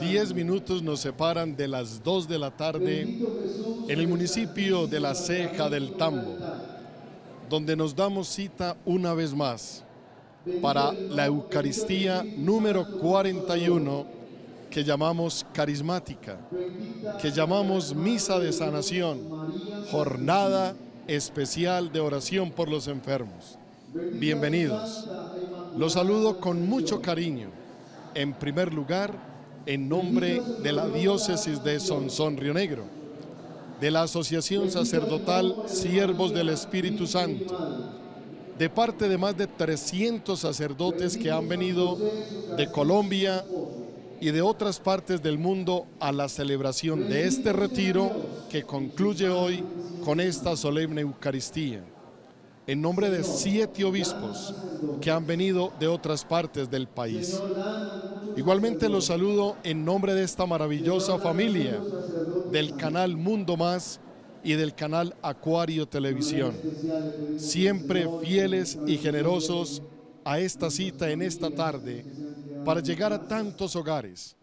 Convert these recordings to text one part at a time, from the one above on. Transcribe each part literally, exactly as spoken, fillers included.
Diez minutos nos separan de las dos de la tarde en el municipio de La Ceja del Tambo, donde nos damos cita una vez más para la Eucaristía número cuarenta y uno, que llamamos carismática, que llamamos misa de sanación, jornada especial de oración por los enfermos. Bienvenidos. Los saludo con mucho cariño. En primer lugar, en nombre de la diócesis de Sonsón-Rionegro, de la Asociación Sacerdotal Siervos del Espíritu Santo, de parte de más de trescientos sacerdotes que han venido de Colombia y de otras partes del mundo a la celebración de este retiro que concluye hoy con esta solemne Eucaristía. En nombre de siete obispos que han venido de otras partes del país. Igualmente los saludo en nombre de esta maravillosa familia del canal Mundo Más y del canal Acuario Televisión, siempre fieles y generosos a esta cita en esta tarde para llegar a tantos hogares,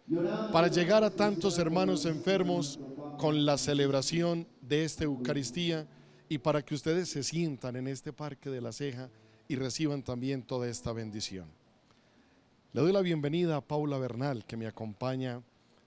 para llegar a tantos hermanos enfermos con la celebración de esta Eucaristía y para que ustedes se sientan en este parque de La Ceja y reciban también toda esta bendición. Le doy la bienvenida a Paula Bernal, que me acompaña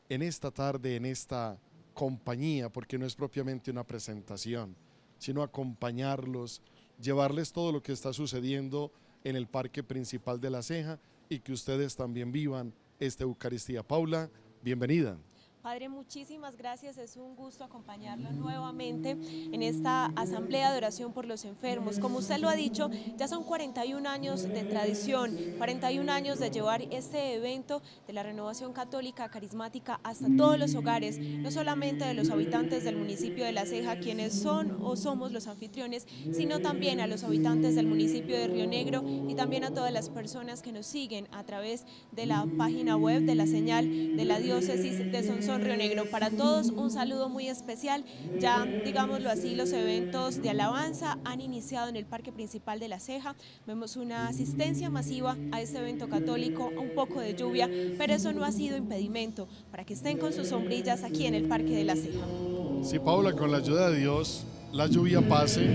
en esta tarde, en esta compañía, porque no es propiamente una presentación, sino acompañarlos, llevarles todo lo que está sucediendo en el parque principal de La Ceja y que ustedes también vivan esta Eucaristía. Paula, bienvenida. Padre, muchísimas gracias, es un gusto acompañarlo nuevamente en esta Asamblea de Oración por los Enfermos. Como usted lo ha dicho, ya son cuarenta y un años de tradición, cuarenta y un años de llevar este evento de la renovación católica carismática hasta todos los hogares, no solamente de los habitantes del municipio de La Ceja, quienes son o somos los anfitriones, sino también a los habitantes del municipio de Rionegro y también a todas las personas que nos siguen a través de la página web, de la señal de la diócesis de Sonsón-Rionegro. Rionegro. Para todos un saludo muy especial. Ya, digámoslo así, los eventos de alabanza han iniciado en el parque principal de La Ceja. Vemos una asistencia masiva a este evento católico, un poco de lluvia, pero eso no ha sido impedimento para que estén con sus sombrillas aquí en el parque de La Ceja. Sí, Paula, con la ayuda de Dios, la lluvia pase.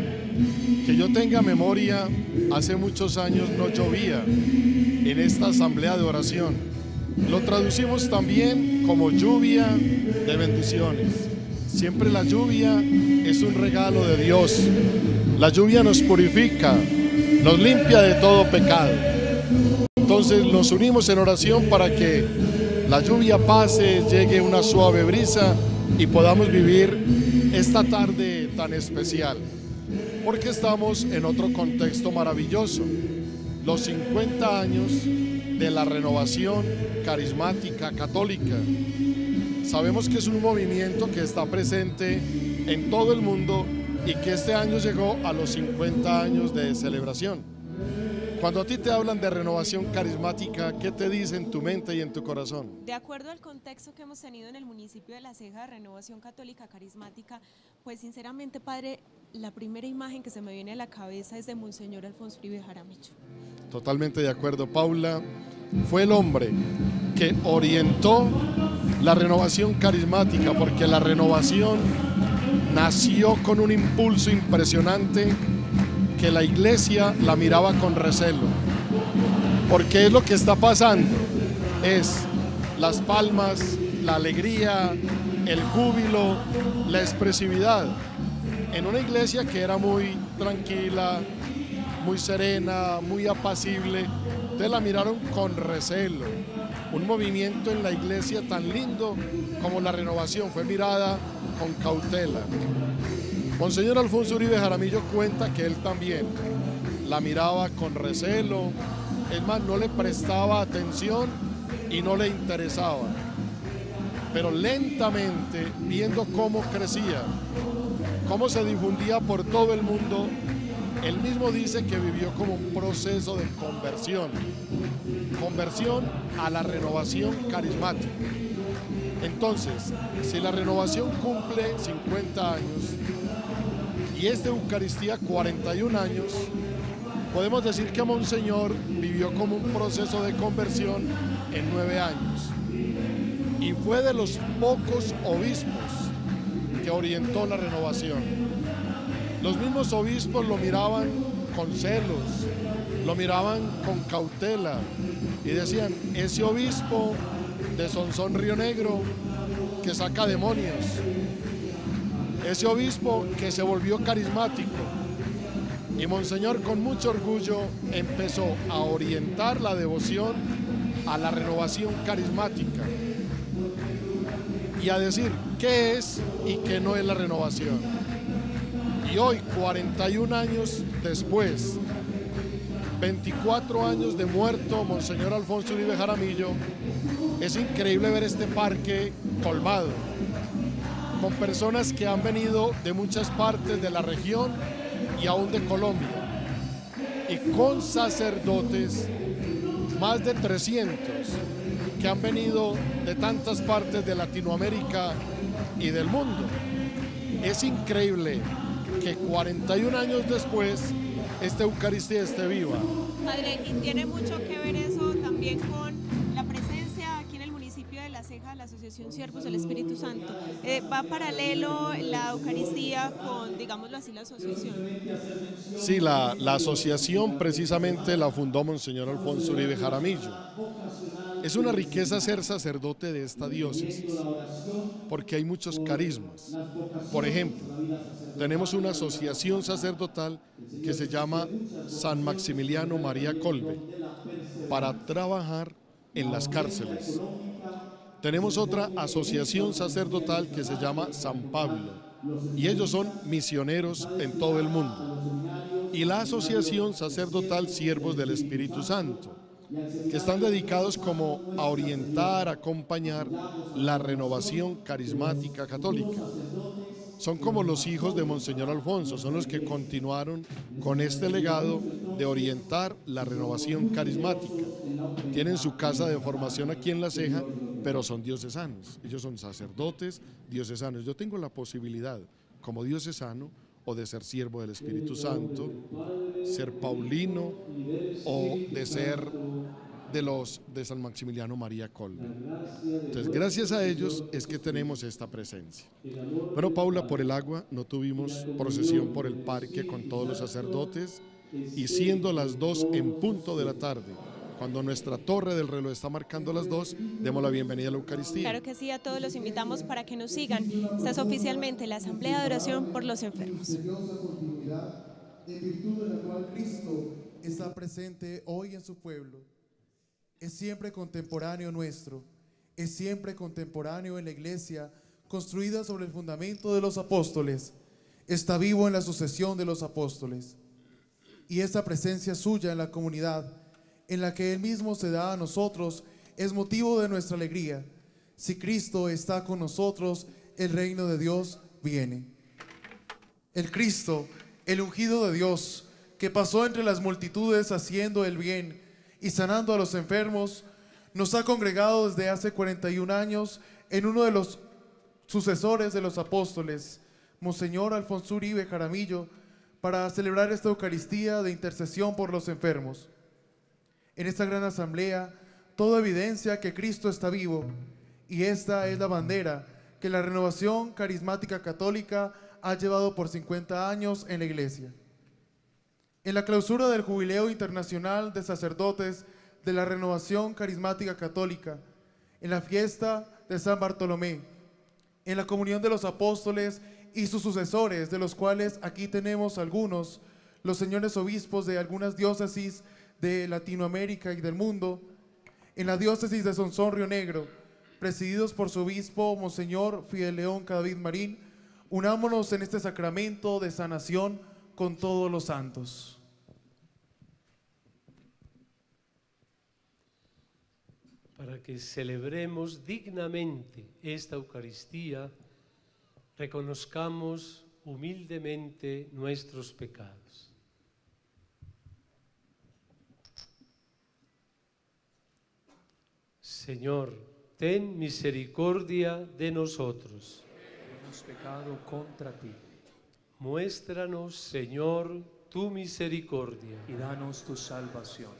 Que yo tenga memoria, hace muchos años no llovía en esta asamblea de oración. Lo traducimos también como lluvia de bendiciones. Siempre la lluvia es un regalo de Dios. La lluvia nos purifica, nos limpia de todo pecado. Entonces nos unimos en oración para que la lluvia pase, llegue una suave brisa y podamos vivir esta tarde tan especial. Porque estamos en otro contexto maravilloso. Los cincuenta años de la renovación carismática católica. Sabemos que es un movimiento que está presente en todo el mundo y que este año llegó a los cincuenta años de celebración. Cuando a ti te hablan de renovación carismática, ¿qué te dice en tu mente y en tu corazón? De acuerdo al contexto que hemos tenido en el municipio de La Ceja de renovación católica carismática, pues sinceramente, padre, la primera imagen que se me viene a la cabeza es de Monseñor Alfonso Uribe Jaramillo. Totalmente de acuerdo, Paula. Fue el hombre que orientó la renovación carismática, porque la renovación nació con un impulso impresionante que la iglesia la miraba con recelo. Porque es lo que está pasando, es las palmas, la alegría, el júbilo, la expresividad. En una iglesia que era muy tranquila, muy serena, muy apacible, entonces la miraron con recelo. Un movimiento en la iglesia tan lindo como la renovación fue mirada con cautela. Monseñor Alfonso Uribe Jaramillo cuenta que él también la miraba con recelo, es más, no le prestaba atención y no le interesaba. Pero lentamente, viendo cómo crecía, cómo se difundía por todo el mundo, él mismo dice que vivió como un proceso de conversión, conversión a la renovación carismática. Entonces, si la renovación cumple cincuenta años y esta Eucaristía cuarenta y un años, podemos decir que Monseñor vivió como un proceso de conversión en nueve años y fue de los pocos obispos que orientó la renovación. Los mismos obispos lo miraban con celos, lo miraban con cautela y decían, ese obispo de Sonsón-Rionegro que saca demonios, ese obispo que se volvió carismático. Y Monseñor con mucho orgullo empezó a orientar la devoción a la renovación carismática y a decir qué es y qué no es la renovación. Y hoy, cuarenta y un años después, veinticuatro años de muerto Monseñor Alfonso Uribe Jaramillo, es increíble ver este parque colmado, con personas que han venido de muchas partes de la región y aún de Colombia, y con sacerdotes, más de trescientos, que han venido de tantas partes de Latinoamérica y del mundo. Es increíble que cuarenta y un años después, esta Eucaristía esté viva. Padre, y tiene mucho que ver eso también con la presencia aquí en el municipio de La Ceja de la Asociación Siervos del Espíritu Santo. Eh, ¿Va paralelo la Eucaristía con, digámoslo así, la asociación? Sí, la, la asociación precisamente la fundó Monseñor Alfonso Uribe Jaramillo. Es una riqueza ser sacerdote de esta diócesis, porque hay muchos carismas. Por ejemplo, tenemos una asociación sacerdotal que se llama San Maximiliano María Colbe, para trabajar en las cárceles. Tenemos otra asociación sacerdotal que se llama San Pablo, y ellos son misioneros en todo el mundo. Y la Asociación Sacerdotal Siervos del Espíritu Santo, que están dedicados como a orientar, a acompañar la renovación carismática católica. Son como los hijos de Monseñor Alfonso, son los que continuaron con este legado de orientar la renovación carismática. Tienen su casa de formación aquí en La Ceja, pero son diocesanos, ellos son sacerdotes diocesanos. Yo tengo la posibilidad, como diocesano, o de ser siervo del Espíritu Santo, ser paulino o de ser de los de San Maximiliano María Colbe. Entonces, gracias a ellos es que tenemos esta presencia. Bueno, Paula, por el agua no tuvimos procesión por el parque con todos los sacerdotes, y siendo las dos en punto de la tarde, cuando nuestra torre del reloj está marcando las dos, demos la bienvenida a la Eucaristía. Claro que sí, a todos los invitamos para que nos sigan. Esta es oficialmente la Asamblea de Oración por los Enfermos. En virtud de la cual Cristo está presente hoy en su pueblo, es siempre contemporáneo nuestro, es siempre contemporáneo en la iglesia construida sobre el fundamento de los apóstoles, está vivo en la sucesión de los apóstoles, y esta presencia suya en la comunidad en la que Él mismo se da a nosotros es motivo de nuestra alegría. Si Cristo está con nosotros, el reino de Dios viene. El Cristo, el ungido de Dios, que pasó entre las multitudes haciendo el bien y sanando a los enfermos, nos ha congregado desde hace cuarenta y un años en uno de los sucesores de los apóstoles, Monseñor Alfonso Uribe Jaramillo, para celebrar esta Eucaristía de intercesión por los enfermos. En esta gran asamblea, todo evidencia que Cristo está vivo, y esta es la bandera que la renovación carismática católica ha llevado por cincuenta años en la iglesia. En la clausura del Jubileo Internacional de Sacerdotes de la Renovación Carismática Católica, en la fiesta de San Bartolomé, en la comunión de los apóstoles y sus sucesores, de los cuales aquí tenemos algunos, los señores obispos de algunas diócesis de Latinoamérica y del mundo, en la diócesis de Sonsón-Rionegro, presididos por su obispo Monseñor Fidel León Cadavid Marín, unámonos en este sacramento de sanación con todos los santos. Para que celebremos dignamente esta Eucaristía, reconozcamos humildemente nuestros pecados. Señor, ten misericordia de nosotros. Hemos pecado contra ti. Muéstranos, Señor, tu misericordia. Y danos tu salvación.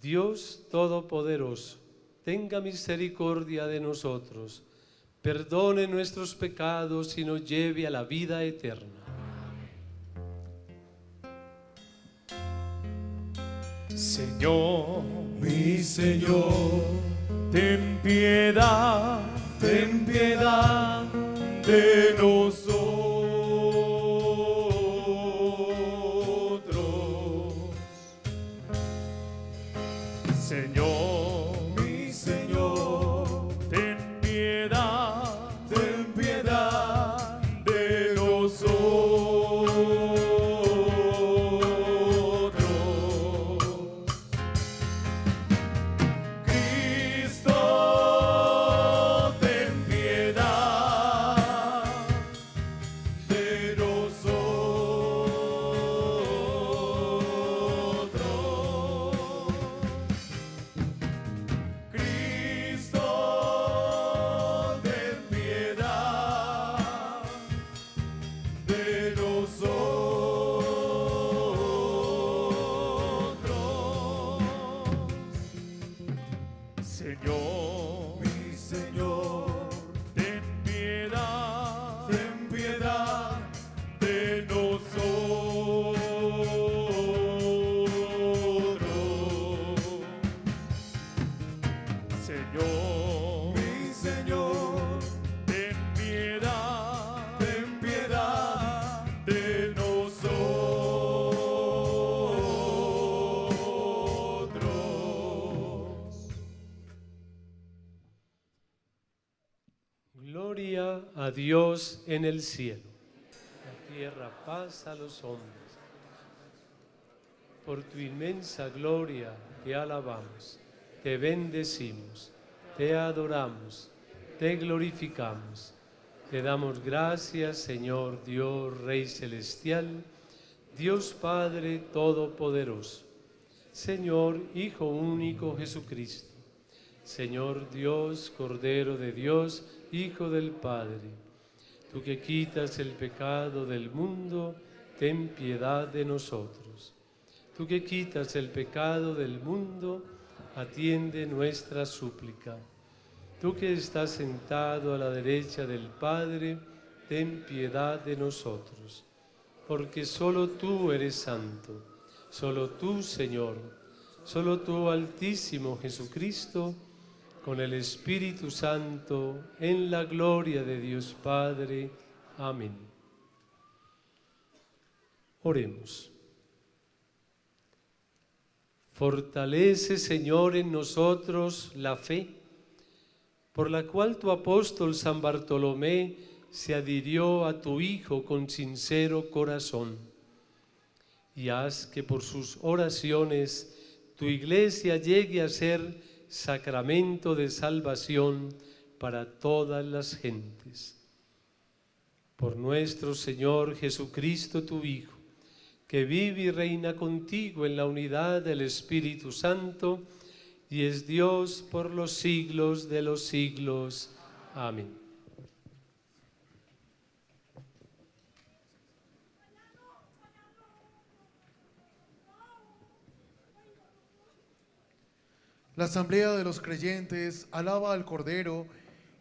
Dios Todopoderoso, tenga misericordia de nosotros, perdone nuestros pecados y nos lleve a la vida eterna. Señor, mi Señor, ten piedad, ten piedad de nosotros. Señor, mi Señor, ten piedad, ten piedad de nosotros. Cristo, ten piedad de nosotros. Cristo, ten piedad de nosotros. Señor, mi Señor, ten piedad, ten piedad de nosotros. Señor, mi Señor, ten piedad, ten piedad de nosotros. Gloria a Dios en el cielo, la tierra paz a los hombres. Por tu inmensa gloria te alabamos, te bendecimos, te adoramos, te glorificamos. Te damos gracias, Señor Dios, Rey Celestial, Dios Padre Todopoderoso, Señor Hijo Único Jesucristo, Señor Dios, Cordero de Dios, Hijo del Padre. Tú que quitas el pecado del mundo, ten piedad de nosotros. Tú que quitas el pecado del mundo, atiende nuestra súplica. Tú que estás sentado a la derecha del Padre, ten piedad de nosotros. Porque solo tú eres santo, solo tú, Señor, solo tú, Altísimo Jesucristo, con el Espíritu Santo, en la gloria de Dios Padre. Amén. Oremos. Fortalece, Señor, en nosotros la fe, por la cual tu apóstol San Bartolomé se adhirió a tu Hijo con sincero corazón. Y haz que por sus oraciones tu Iglesia llegue a ser sacramento de salvación para todas las gentes. Por nuestro Señor Jesucristo, tu Hijo, que vive y reina contigo en la unidad del Espíritu Santo y es Dios por los siglos de los siglos. Amén. La Asamblea de los Creyentes alaba al Cordero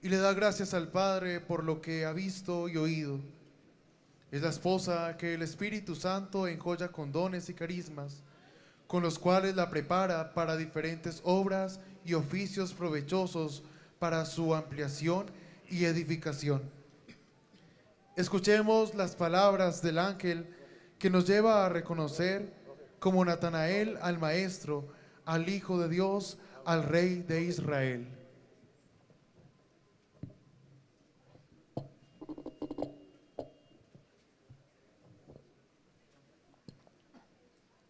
y le da gracias al Padre por lo que ha visto y oído. Es la esposa que el Espíritu Santo enjoya con dones y carismas, con los cuales la prepara para diferentes obras y oficios provechosos para su ampliación y edificación. Escuchemos las palabras del ángel que nos lleva a reconocer como Natanael al Maestro, al Hijo de Dios, al Rey de Israel.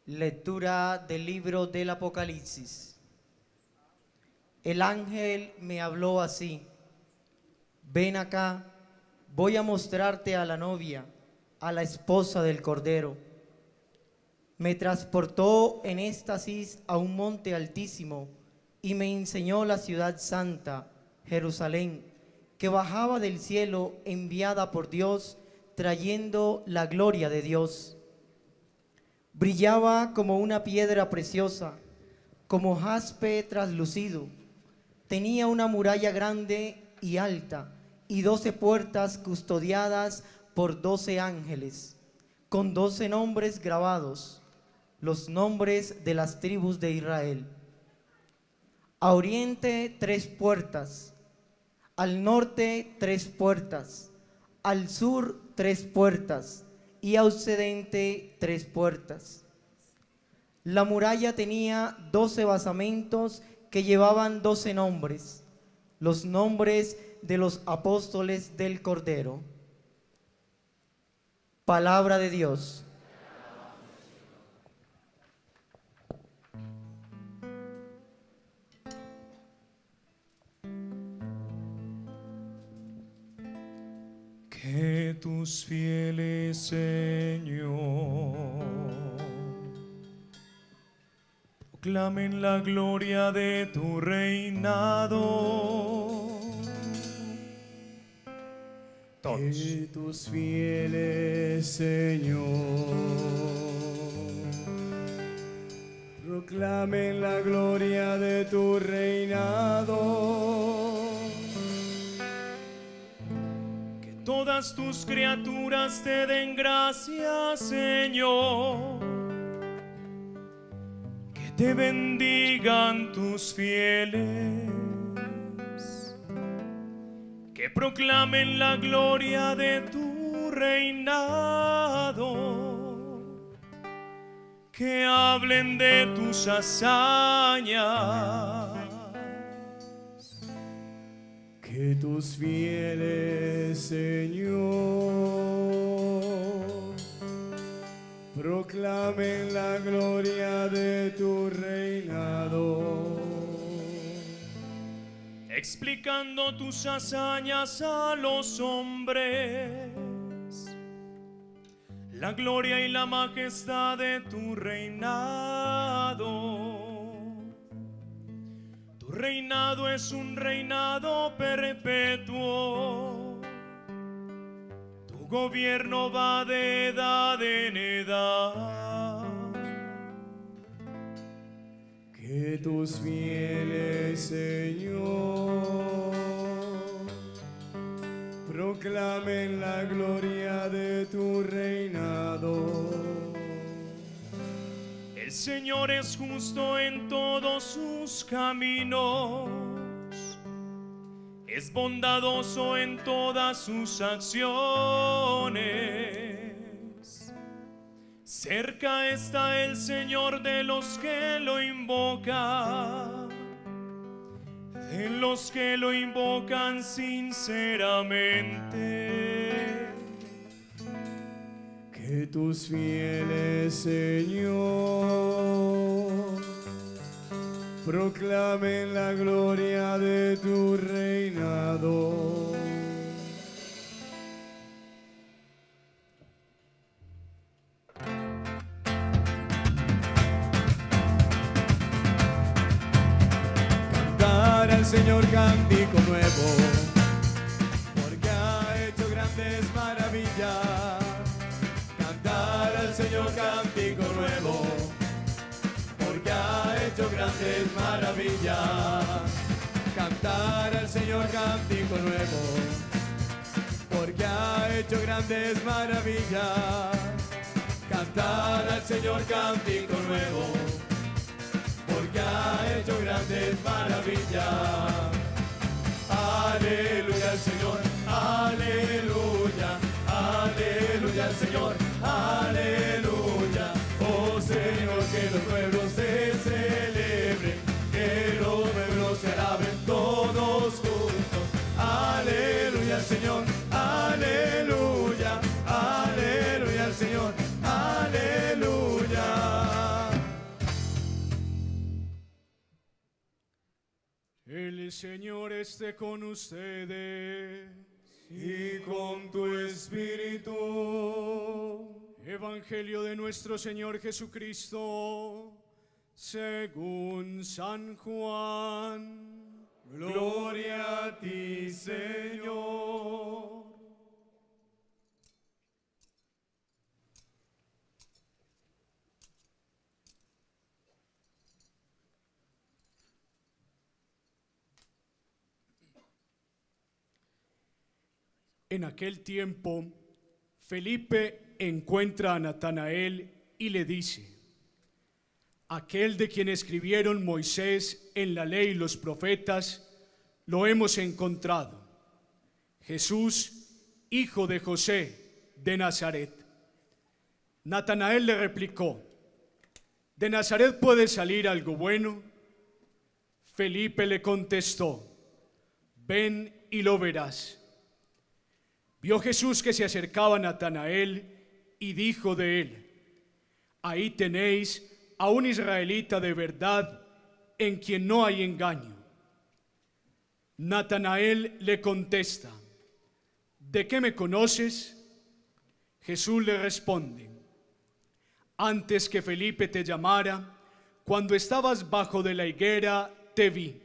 Lectura del libro del Apocalipsis. El ángel me habló así: ven acá, voy a mostrarte a la novia, a la esposa del Cordero. Me transportó en éxtasis a un monte altísimo y me enseñó la ciudad santa, Jerusalén, que bajaba del cielo enviada por Dios, trayendo la gloria de Dios. Brillaba como una piedra preciosa, como jaspe traslucido, Tenía una muralla grande y alta y doce puertas custodiadas por doce ángeles, con doce nombres grabados, los nombres de las tribus de Israel. A oriente tres puertas, al norte tres puertas, al sur tres puertas y a occidente tres puertas. La muralla tenía doce basamentos que llevaban doce nombres, los nombres de los apóstoles del Cordero. Palabra de Dios. Que tus fieles, Señor, proclamen la gloria de tu reinado. Todos. Que tus fieles, Señor, proclamen la gloria de tu reinado. Todas tus criaturas te den gracias, Señor. Que te bendigan tus fieles. Que proclamen la gloria de tu reinado. Que hablen de tus hazañas. Que tus fieles, Señor, proclamen la gloria de tu reinado, explicando tus hazañas a los hombres, la gloria y la majestad de tu reinado. Tu reinado es un reinado perpetuo, tu gobierno va de edad en edad. Que tus fieles, Señor, proclamen la gloria de tu reinado. El Señor es justo en todos sus caminos, es bondadoso en todas sus acciones. Cerca está el Señor de los que lo invocan, de los que lo invocan sinceramente. Que tus fieles, Señor, proclamen la gloria de tu reinado. Cantar al Señor cántico nuevo, porque ha hecho grandes maravillas. Señor cántico nuevo, porque ha hecho grandes maravillas. Cantar al Señor cántico nuevo, porque ha hecho grandes maravillas. Cantar al Señor cántico nuevo, porque ha hecho grandes maravillas. Aleluya al Señor, aleluya, aleluya al Señor. Aleluya, oh Señor, que los pueblos se celebren, que los pueblos se alaben todos juntos. Aleluya, Señor, aleluya, aleluya, Señor, aleluya. El Señor esté con ustedes. Y con tu Espíritu. Evangelio de nuestro Señor Jesucristo según San Juan. Gloria a ti, Señor. En aquel tiempo, Felipe encuentra a Natanael y le dice: aquel de quien escribieron Moisés en la ley y los profetas, lo hemos encontrado, Jesús, hijo de José de Nazaret. Natanael le replicó: ¿de Nazaret puede salir algo bueno? Felipe le contestó: ven y lo verás. Vio Jesús que se acercaba a Natanael y dijo de él: ahí tenéis a un israelita de verdad, en quien no hay engaño. Natanael le contesta: ¿de qué me conoces? Jesús le responde: antes que Felipe te llamara, cuando estabas bajo de la higuera, te vi.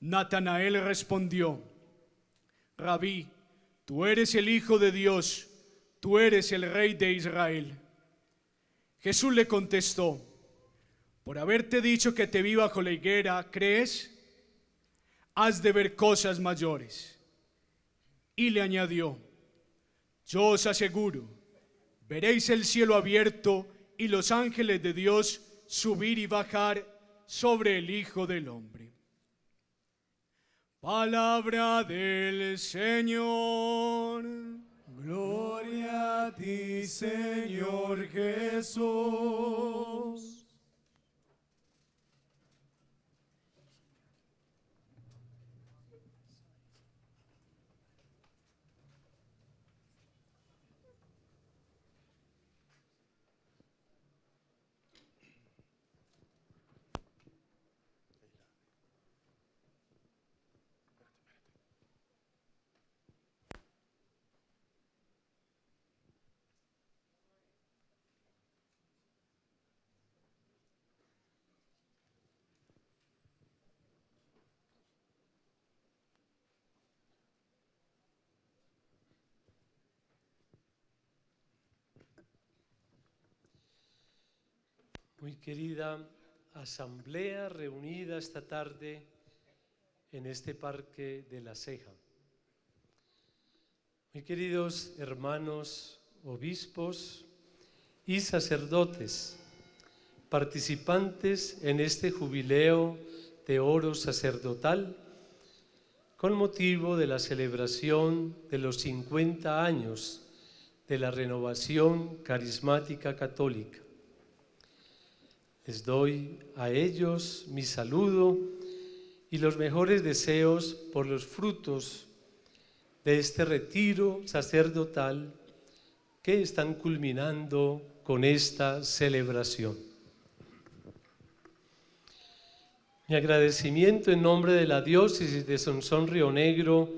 Natanael respondió: Rabí, tú eres el Hijo de Dios, tú eres el Rey de Israel. Jesús le contestó: por haberte dicho que te vi bajo la higuera, ¿crees? Has de ver cosas mayores. Y le añadió: yo os aseguro, veréis el cielo abierto y los ángeles de Dios subir y bajar sobre el Hijo del Hombre. Palabra del Señor. Gloria a ti, Señor Jesús. Muy querida asamblea reunida esta tarde en este parque de La Ceja. Muy queridos hermanos obispos y sacerdotes, participantes en este jubileo de oro sacerdotal con motivo de la celebración de los cincuenta años de la renovación carismática católica. Les doy a ellos mi saludo y los mejores deseos por los frutos de este retiro sacerdotal que están culminando con esta celebración. Mi agradecimiento en nombre de la diócesis de Sonsón-Rionegro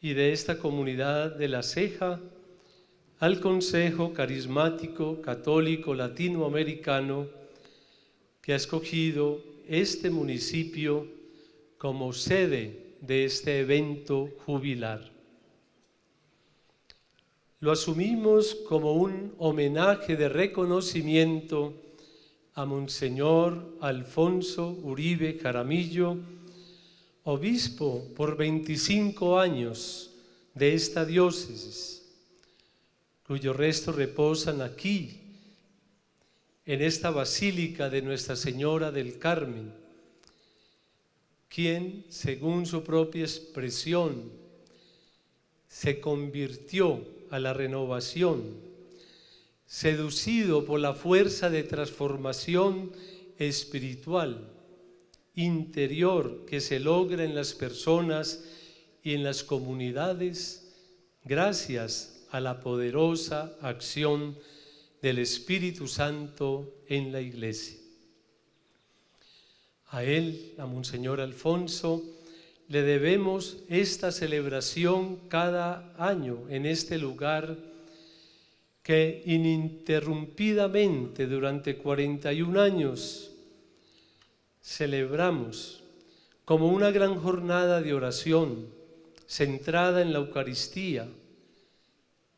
y de esta comunidad de La Ceja al Consejo Carismático Católico Latinoamericano, que ha escogido este municipio como sede de este evento jubilar. Lo asumimos como un homenaje de reconocimiento a Monseñor Alfonso Uribe Jaramillo, obispo por veinticinco años de esta diócesis, cuyos restos reposan aquí, en esta basílica de Nuestra Señora del Carmen, quien, según su propia expresión, se convirtió a la renovación, seducido por la fuerza de transformación espiritual, interior, que se logra en las personas y en las comunidades, gracias a la poderosa acción del Espíritu Santo en la Iglesia. A él, a Monseñor Alfonso, le debemos esta celebración cada año en este lugar que ininterrumpidamente durante cuarenta y un años celebramos como una gran jornada de oración centrada en la Eucaristía,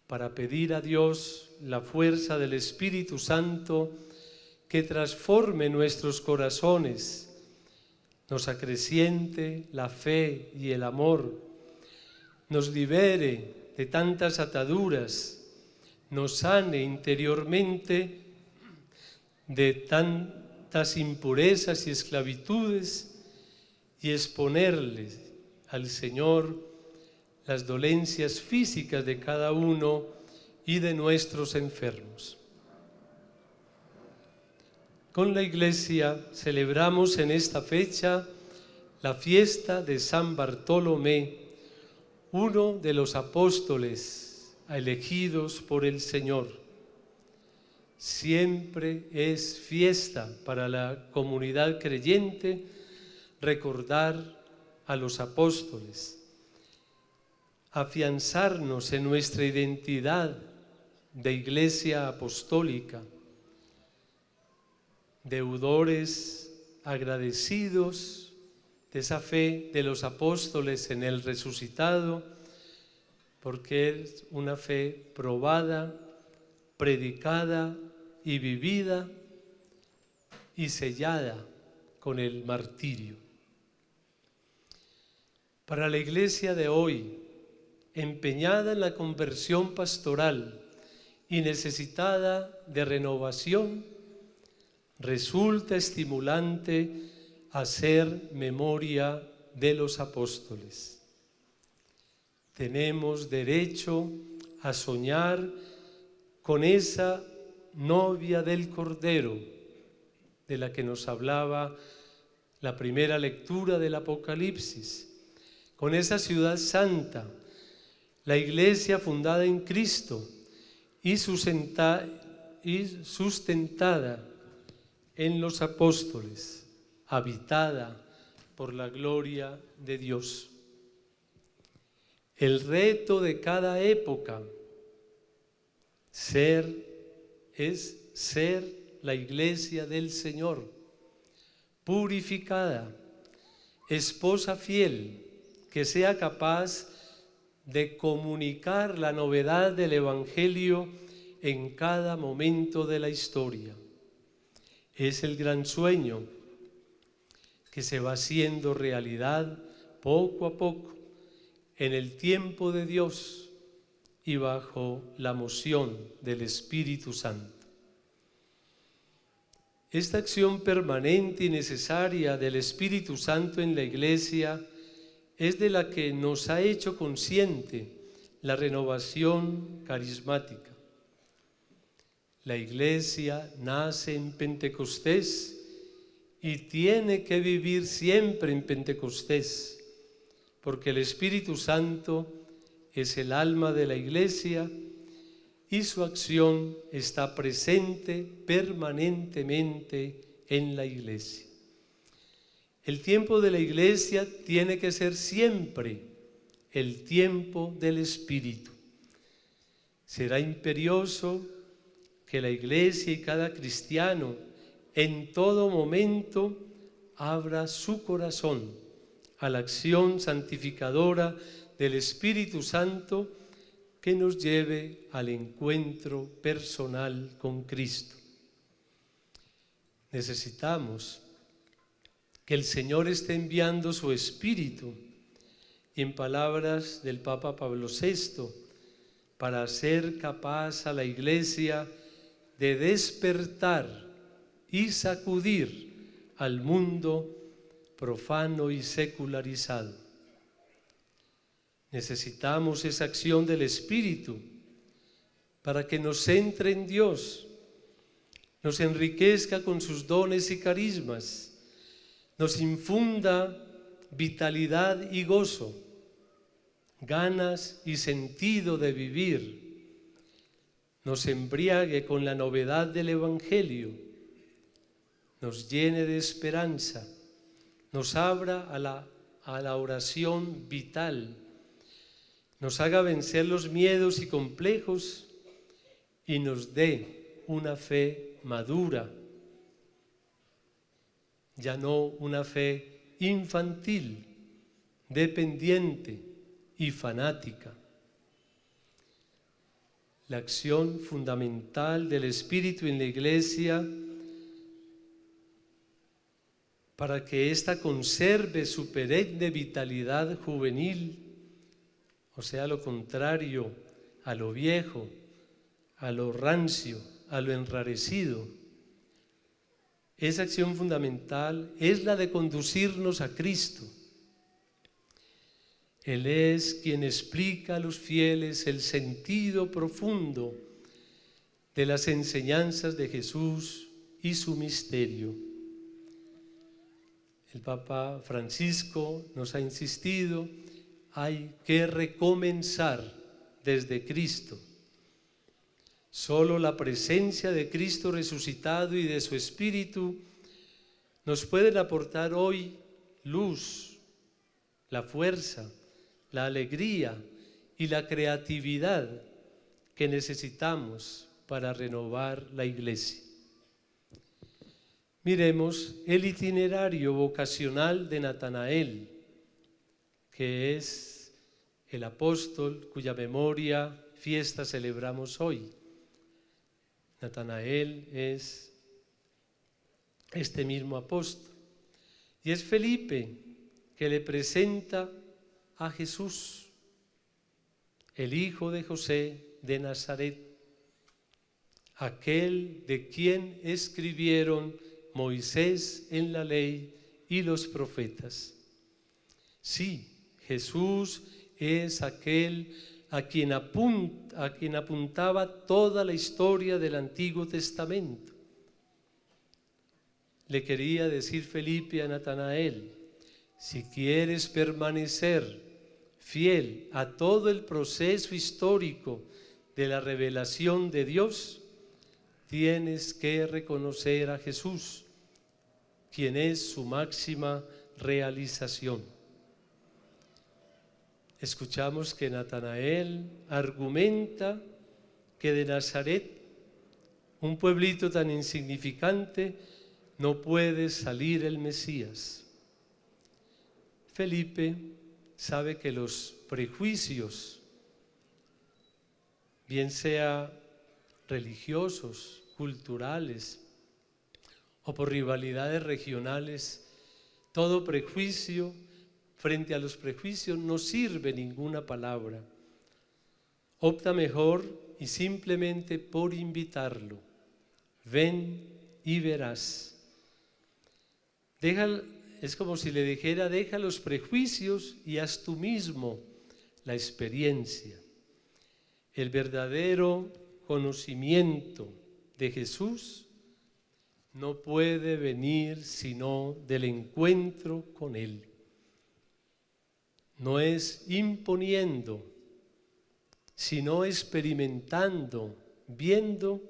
para pedir a Dios la fuerza del Espíritu Santo que transforme nuestros corazones, nos acreciente la fe y el amor, nos libere de tantas ataduras, nos sane interiormente de tantas impurezas y esclavitudes, y exponerles al Señor las dolencias físicas de cada uno y de nuestros enfermos. Con la Iglesia celebramos en esta fecha la fiesta de San Bartolomé, uno de los apóstoles elegidos por el Señor. Siempre es fiesta para la comunidad creyente recordar a los apóstoles, afianzarnos en nuestra identidad de Iglesia apostólica, deudores agradecidos de esa fe de los apóstoles en el resucitado, porque es una fe probada, predicada y vivida y sellada con el martirio. Para la Iglesia de hoy, empeñada en la conversión pastoral y necesitada de renovación, resulta estimulante hacer memoria de los apóstoles. Tenemos derecho a soñar con esa novia del Cordero de la que nos hablaba la primera lectura del Apocalipsis, con esa ciudad santa, la Iglesia fundada en Cristo y sustentada en los apóstoles, habitada por la gloria de Dios. El reto de cada época ser, es ser la Iglesia del Señor, purificada, esposa fiel, que sea capaz de comunicar la novedad del Evangelio en cada momento de la historia. Es el gran sueño que se va haciendo realidad poco a poco en el tiempo de Dios y bajo la moción del Espíritu Santo. Esta acción permanente y necesaria del Espíritu Santo en la Iglesia es de la que nos ha hecho consciente la renovación carismática. La Iglesia nace en Pentecostés y tiene que vivir siempre en Pentecostés, porque el Espíritu Santo es el alma de la Iglesia y su acción está presente permanentemente en la Iglesia. El tiempo de la Iglesia tiene que ser siempre el tiempo del Espíritu. Será imperioso que la Iglesia y cada cristiano en todo momento abra su corazón a la acción santificadora del Espíritu Santo que nos lleve al encuentro personal con Cristo. Necesitamos que el Señor esté enviando su Espíritu, y en palabras del Papa Pablo sexto, para hacer capaz a la Iglesia de despertar y sacudir al mundo profano y secularizado. Necesitamos esa acción del Espíritu para que nos centre en Dios, nos enriquezca con sus dones y carismas, nos infunda vitalidad y gozo, ganas y sentido de vivir, nos embriague con la novedad del Evangelio, nos llene de esperanza, nos abra a la, a la oración vital, nos haga vencer los miedos y complejos y nos dé una fe madura, ya no una fe infantil, dependiente y fanática. La acción fundamental del Espíritu en la Iglesia para que ésta conserve su perenne vitalidad juvenil, o o sea, lo contrario a lo viejo, a lo rancio, a lo enrarecido. Esa acción fundamental es la de conducirnos a Cristo. Él es quien explica a los fieles el sentido profundo de las enseñanzas de Jesús y su misterio. El Papa Francisco nos ha insistido, hay que recomenzar desde Cristo. Solo la presencia de Cristo resucitado y de su Espíritu nos pueden aportar hoy luz, la fuerza, la alegría y la creatividad que necesitamos para renovar la Iglesia. Miremos el itinerario vocacional de Natanael, que es el apóstol cuya memoria, fiesta celebramos hoy. Natanael es este mismo apóstol. Y es Felipe que le presenta a Jesús, el hijo de José de Nazaret, aquel de quien escribieron Moisés en la ley y los profetas. Sí, Jesús es aquel a quien, apunta, a quien apuntaba toda la historia del Antiguo Testamento. Le quería decir Felipe a Natanael, si quieres permanecer fiel a todo el proceso histórico de la revelación de Dios, tienes que reconocer a Jesús, quien es su máxima realización. Escuchamos que Natanael argumenta que de Nazaret, un pueblito tan insignificante, no puede salir el Mesías. Felipe sabe que los prejuicios, bien sea religiosos, culturales o por rivalidades regionales, todo prejuicio, frente a los prejuicios no sirve ninguna palabra. Opta mejor y simplemente por invitarlo. Ven y verás. Deja, es como si le dijera, deja los prejuicios y haz tú mismo la experiencia. El verdadero conocimiento de Jesús no puede venir sino del encuentro con Él. No es imponiendo, sino experimentando, viendo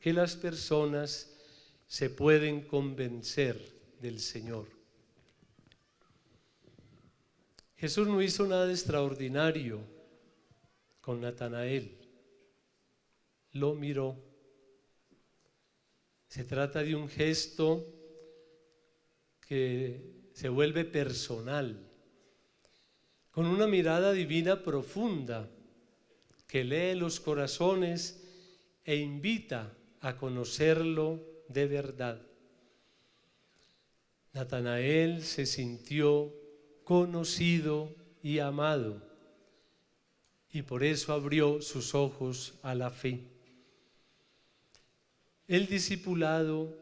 que las personas se pueden convencer del Señor. Jesús no hizo nada extraordinario con Natanael, lo miró. Se trata de un gesto que se vuelve personal, con una mirada divina profunda que lee los corazones e invita a conocerlo de verdad. Natanael se sintió conocido y amado y por eso abrió sus ojos a la fe. El discipulado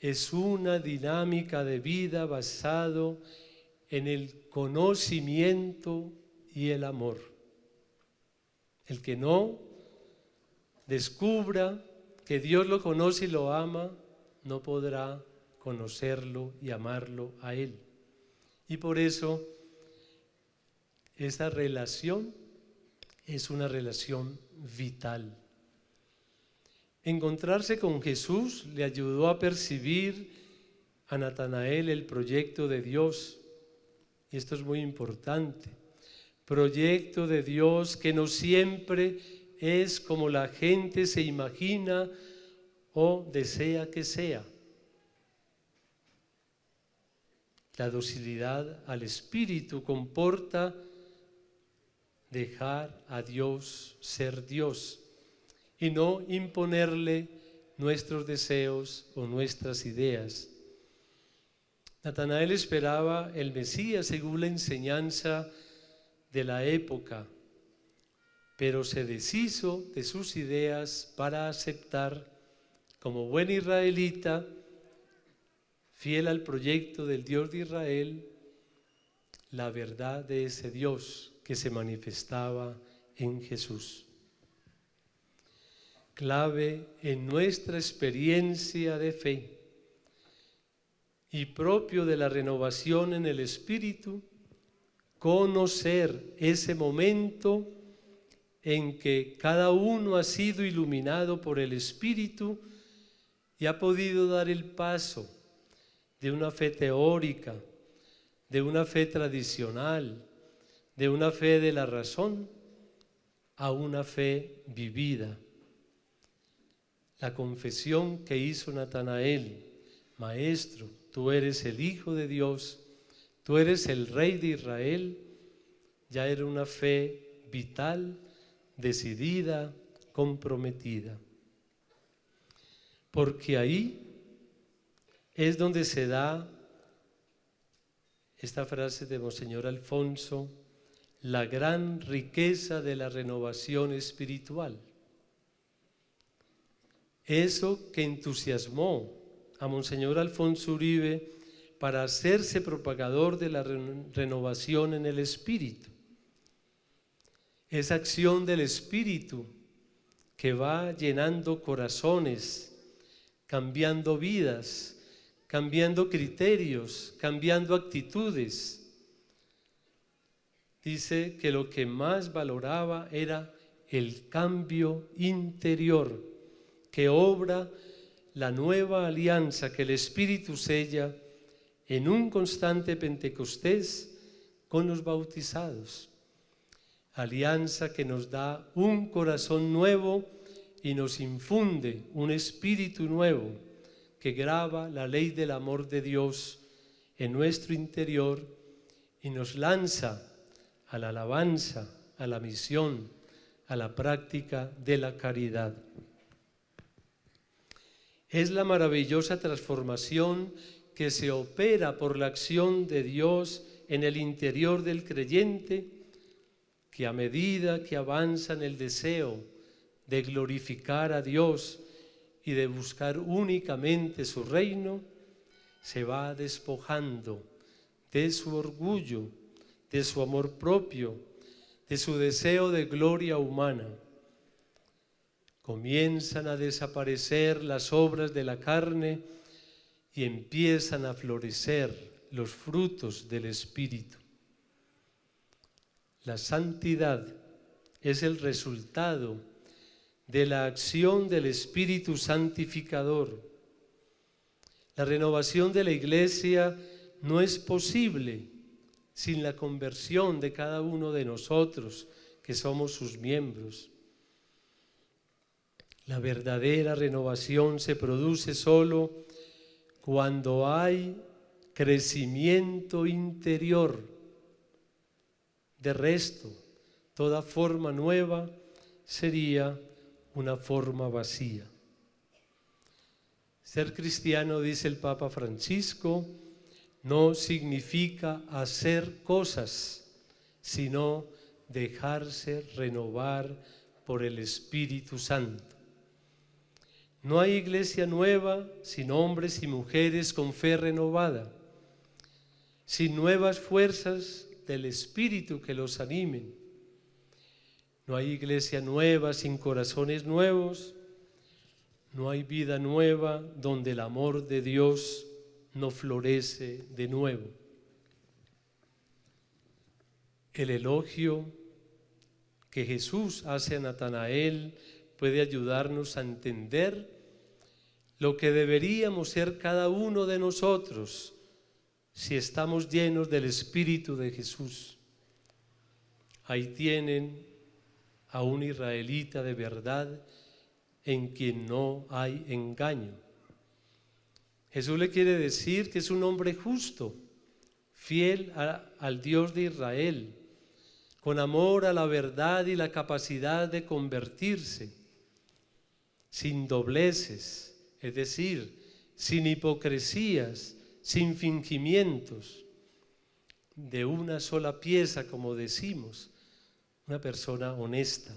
es una dinámica de vida basado en el conocimiento y el amor. El que no descubra que Dios lo conoce y lo ama, no podrá conocerlo y amarlo a Él. Y por eso, esta relación es una relación vital. Encontrarse con Jesús le ayudó a percibir a Natanael el proyecto de Dios. Y esto es muy importante, proyecto de Dios que no siempre es como la gente se imagina o desea que sea. La docilidad al Espíritu comporta dejar a Dios ser Dios y no imponerle nuestros deseos o nuestras ideas. Natanael esperaba el Mesías según la enseñanza de la época, pero se deshizo de sus ideas para aceptar, como buen israelita, fiel al proyecto del Dios de Israel, la verdad de ese Dios que se manifestaba en Jesús. Clave en nuestra experiencia de fe y propio de la renovación en el Espíritu, conocer ese momento en que cada uno ha sido iluminado por el Espíritu y ha podido dar el paso de una fe teórica, de una fe tradicional, de una fe de la razón, a una fe vivida. La confesión que hizo Natanael: Maestro, tú eres el Hijo de Dios, tú eres el Rey de Israel, ya era una fe vital, decidida, comprometida. Porque ahí es donde se da esta frase de Monseñor Alfonso: la gran riqueza de la renovación espiritual. Eso que entusiasmó a Monseñor Alfonso Uribe para hacerse propagador de la renovación en el Espíritu. Esa acción del Espíritu que va llenando corazones, cambiando vidas, cambiando criterios, cambiando actitudes. Dice que lo que más valoraba era el cambio interior que obra la nueva alianza que el Espíritu sella en un constante Pentecostés con los bautizados. Alianza que nos da un corazón nuevo y nos infunde un espíritu nuevo que grava la ley del amor de Dios en nuestro interior y nos lanza a la alabanza, a la misión, a la práctica de la caridad. Es la maravillosa transformación que se opera por la acción de Dios en el interior del creyente, que a medida que avanza en el deseo de glorificar a Dios y de buscar únicamente su reino, se va despojando de su orgullo, de su amor propio, de su deseo de gloria humana. Comienzan a desaparecer las obras de la carne y empiezan a florecer los frutos del Espíritu. La santidad es el resultado de la acción del Espíritu Santificador. La renovación de la Iglesia no es posible sin la conversión de cada uno de nosotros que somos sus miembros. La verdadera renovación se produce solo cuando hay crecimiento interior. De resto, toda forma nueva sería una forma vacía. Ser cristiano, dice el Papa Francisco, no significa hacer cosas, sino dejarse renovar por el Espíritu Santo. No hay iglesia nueva sin hombres y mujeres con fe renovada, sin nuevas fuerzas del Espíritu que los animen. No hay iglesia nueva sin corazones nuevos, no hay vida nueva donde el amor de Dios no florece de nuevo. El elogio que Jesús hace a Natanael puede ayudarnos a entender lo que deberíamos ser cada uno de nosotros si estamos llenos del Espíritu de Jesús. Ahí tienen a un israelita de verdad en quien no hay engaño. Jesús le quiere decir que es un hombre justo, fiel a, al Dios de Israel, con amor a la verdad y la capacidad de convertirse, sin dobleces, es decir, sin hipocresías, sin fingimientos, de una sola pieza, como decimos, una persona honesta.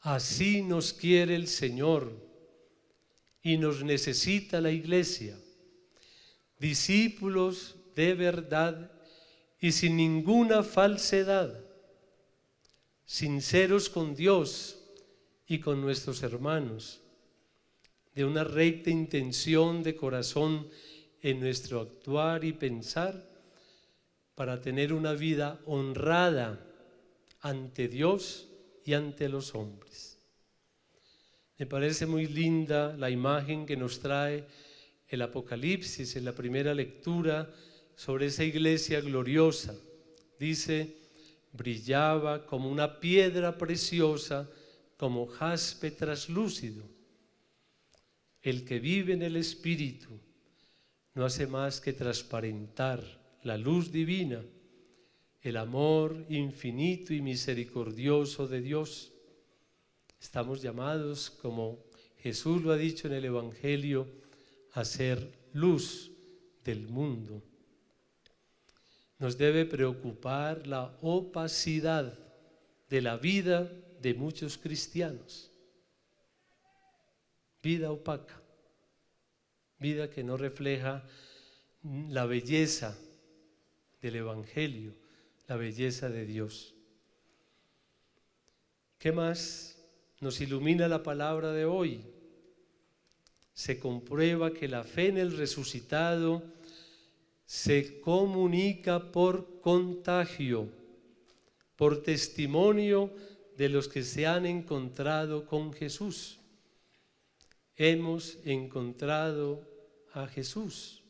Así nos quiere el Señor y nos necesita la iglesia, discípulos de verdad y sin ninguna falsedad, sinceros con Dios y con nuestros hermanos, de una recta intención de corazón en nuestro actuar y pensar, para tener una vida honrada ante Dios y ante los hombres. Me parece muy linda la imagen que nos trae el Apocalipsis en la primera lectura sobre esa iglesia gloriosa. Dice: brillaba como una piedra preciosa, como jaspe traslúcido. El que vive en el Espíritu no hace más que transparentar la luz divina, el amor infinito y misericordioso de Dios. Estamos llamados, como Jesús lo ha dicho en el Evangelio, a ser luz del mundo. Nos debe preocupar la opacidad de la vida de muchos cristianos. Vida opaca, vida que no refleja la belleza del Evangelio, la belleza de Dios. ¿Qué más nos ilumina la palabra de hoy? Se comprueba que la fe en el resucitado se comunica por contagio, por testimonio de los que se han encontrado con Jesús. Hemos encontrado a Jesús,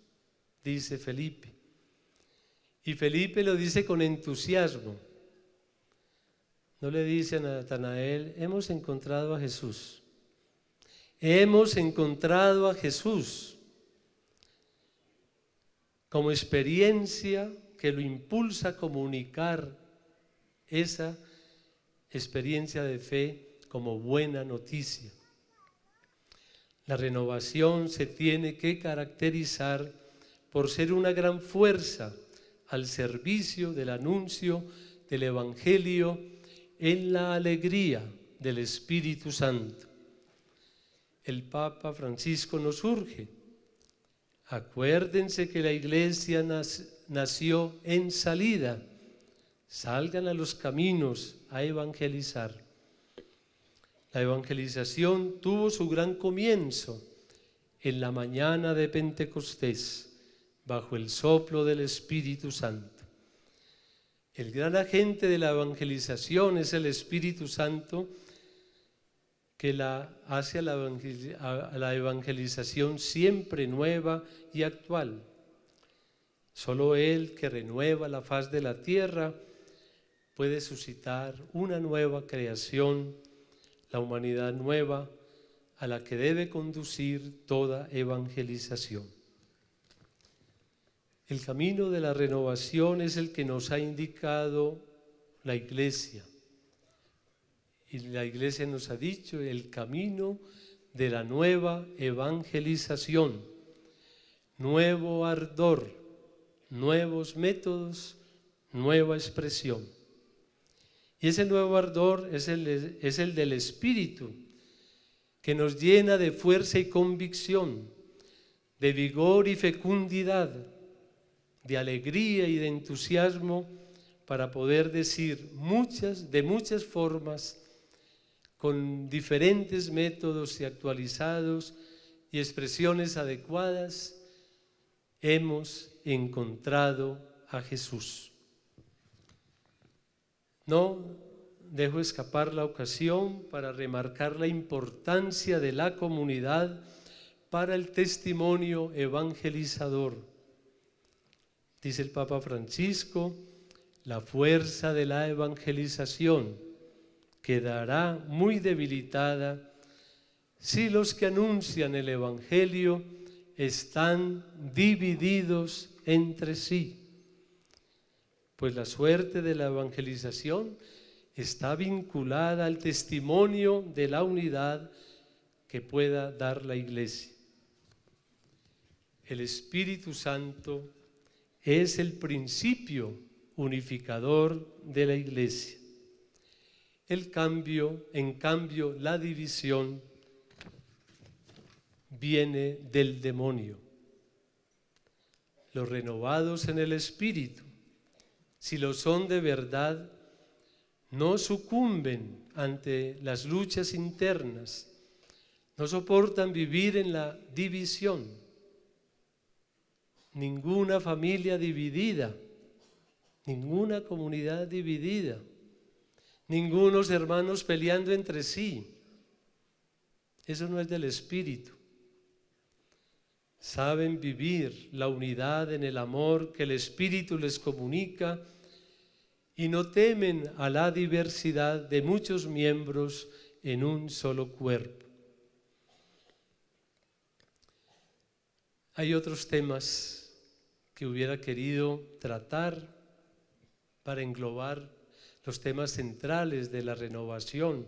dice Felipe. Y Felipe lo dice con entusiasmo. No le dice a Natanael: hemos encontrado a Jesús. Hemos encontrado a Jesús, como experiencia que lo impulsa a comunicar esa experiencia de fe como buena noticia. La renovación se tiene que caracterizar por ser una gran fuerza al servicio del anuncio del Evangelio en la alegría del Espíritu Santo. El Papa Francisco nos urge: acuérdense que la iglesia nació en salida, salgan a los caminos a evangelizar. La evangelización tuvo su gran comienzo en la mañana de Pentecostés, bajo el soplo del Espíritu Santo. El gran agente de la evangelización es el Espíritu Santo, que la hace a la evangelización siempre nueva y actual. Solo Él, que renueva la faz de la tierra, puede suscitar una nueva creación, la humanidad nueva, a la que debe conducir toda evangelización. El camino de la renovación es el que nos ha indicado la Iglesia. Y la Iglesia nos ha dicho el camino de la nueva evangelización, nuevo ardor, nuevos métodos, nueva expresión. Y ese nuevo ardor es el, es el del Espíritu, que nos llena de fuerza y convicción, de vigor y fecundidad, de alegría y de entusiasmo, para poder decir muchas, de muchas formas, con diferentes métodos y actualizados y expresiones adecuadas: hemos encontrado a Jesús. No dejo escapar la ocasión para remarcar la importancia de la comunidad para el testimonio evangelizador. Dice el Papa Francisco: la fuerza de la evangelización quedará muy debilitada si los que anuncian el Evangelio están divididos entre sí, pues la suerte de la evangelización está vinculada al testimonio de la unidad que pueda dar la Iglesia. El Espíritu Santo es el principio unificador de la Iglesia. El cambio, en cambio, la división viene del demonio. Los renovados en el Espíritu, si lo son de verdad, no sucumben ante las luchas internas, no soportan vivir en la división. Ninguna familia dividida, ninguna comunidad dividida, ningunos hermanos peleando entre sí. Eso no es del Espíritu. Saben vivir la unidad en el amor que el Espíritu les comunica y no temen a la diversidad de muchos miembros en un solo cuerpo. Hay otros temas que hubiera querido tratar para englobar los temas centrales de la renovación,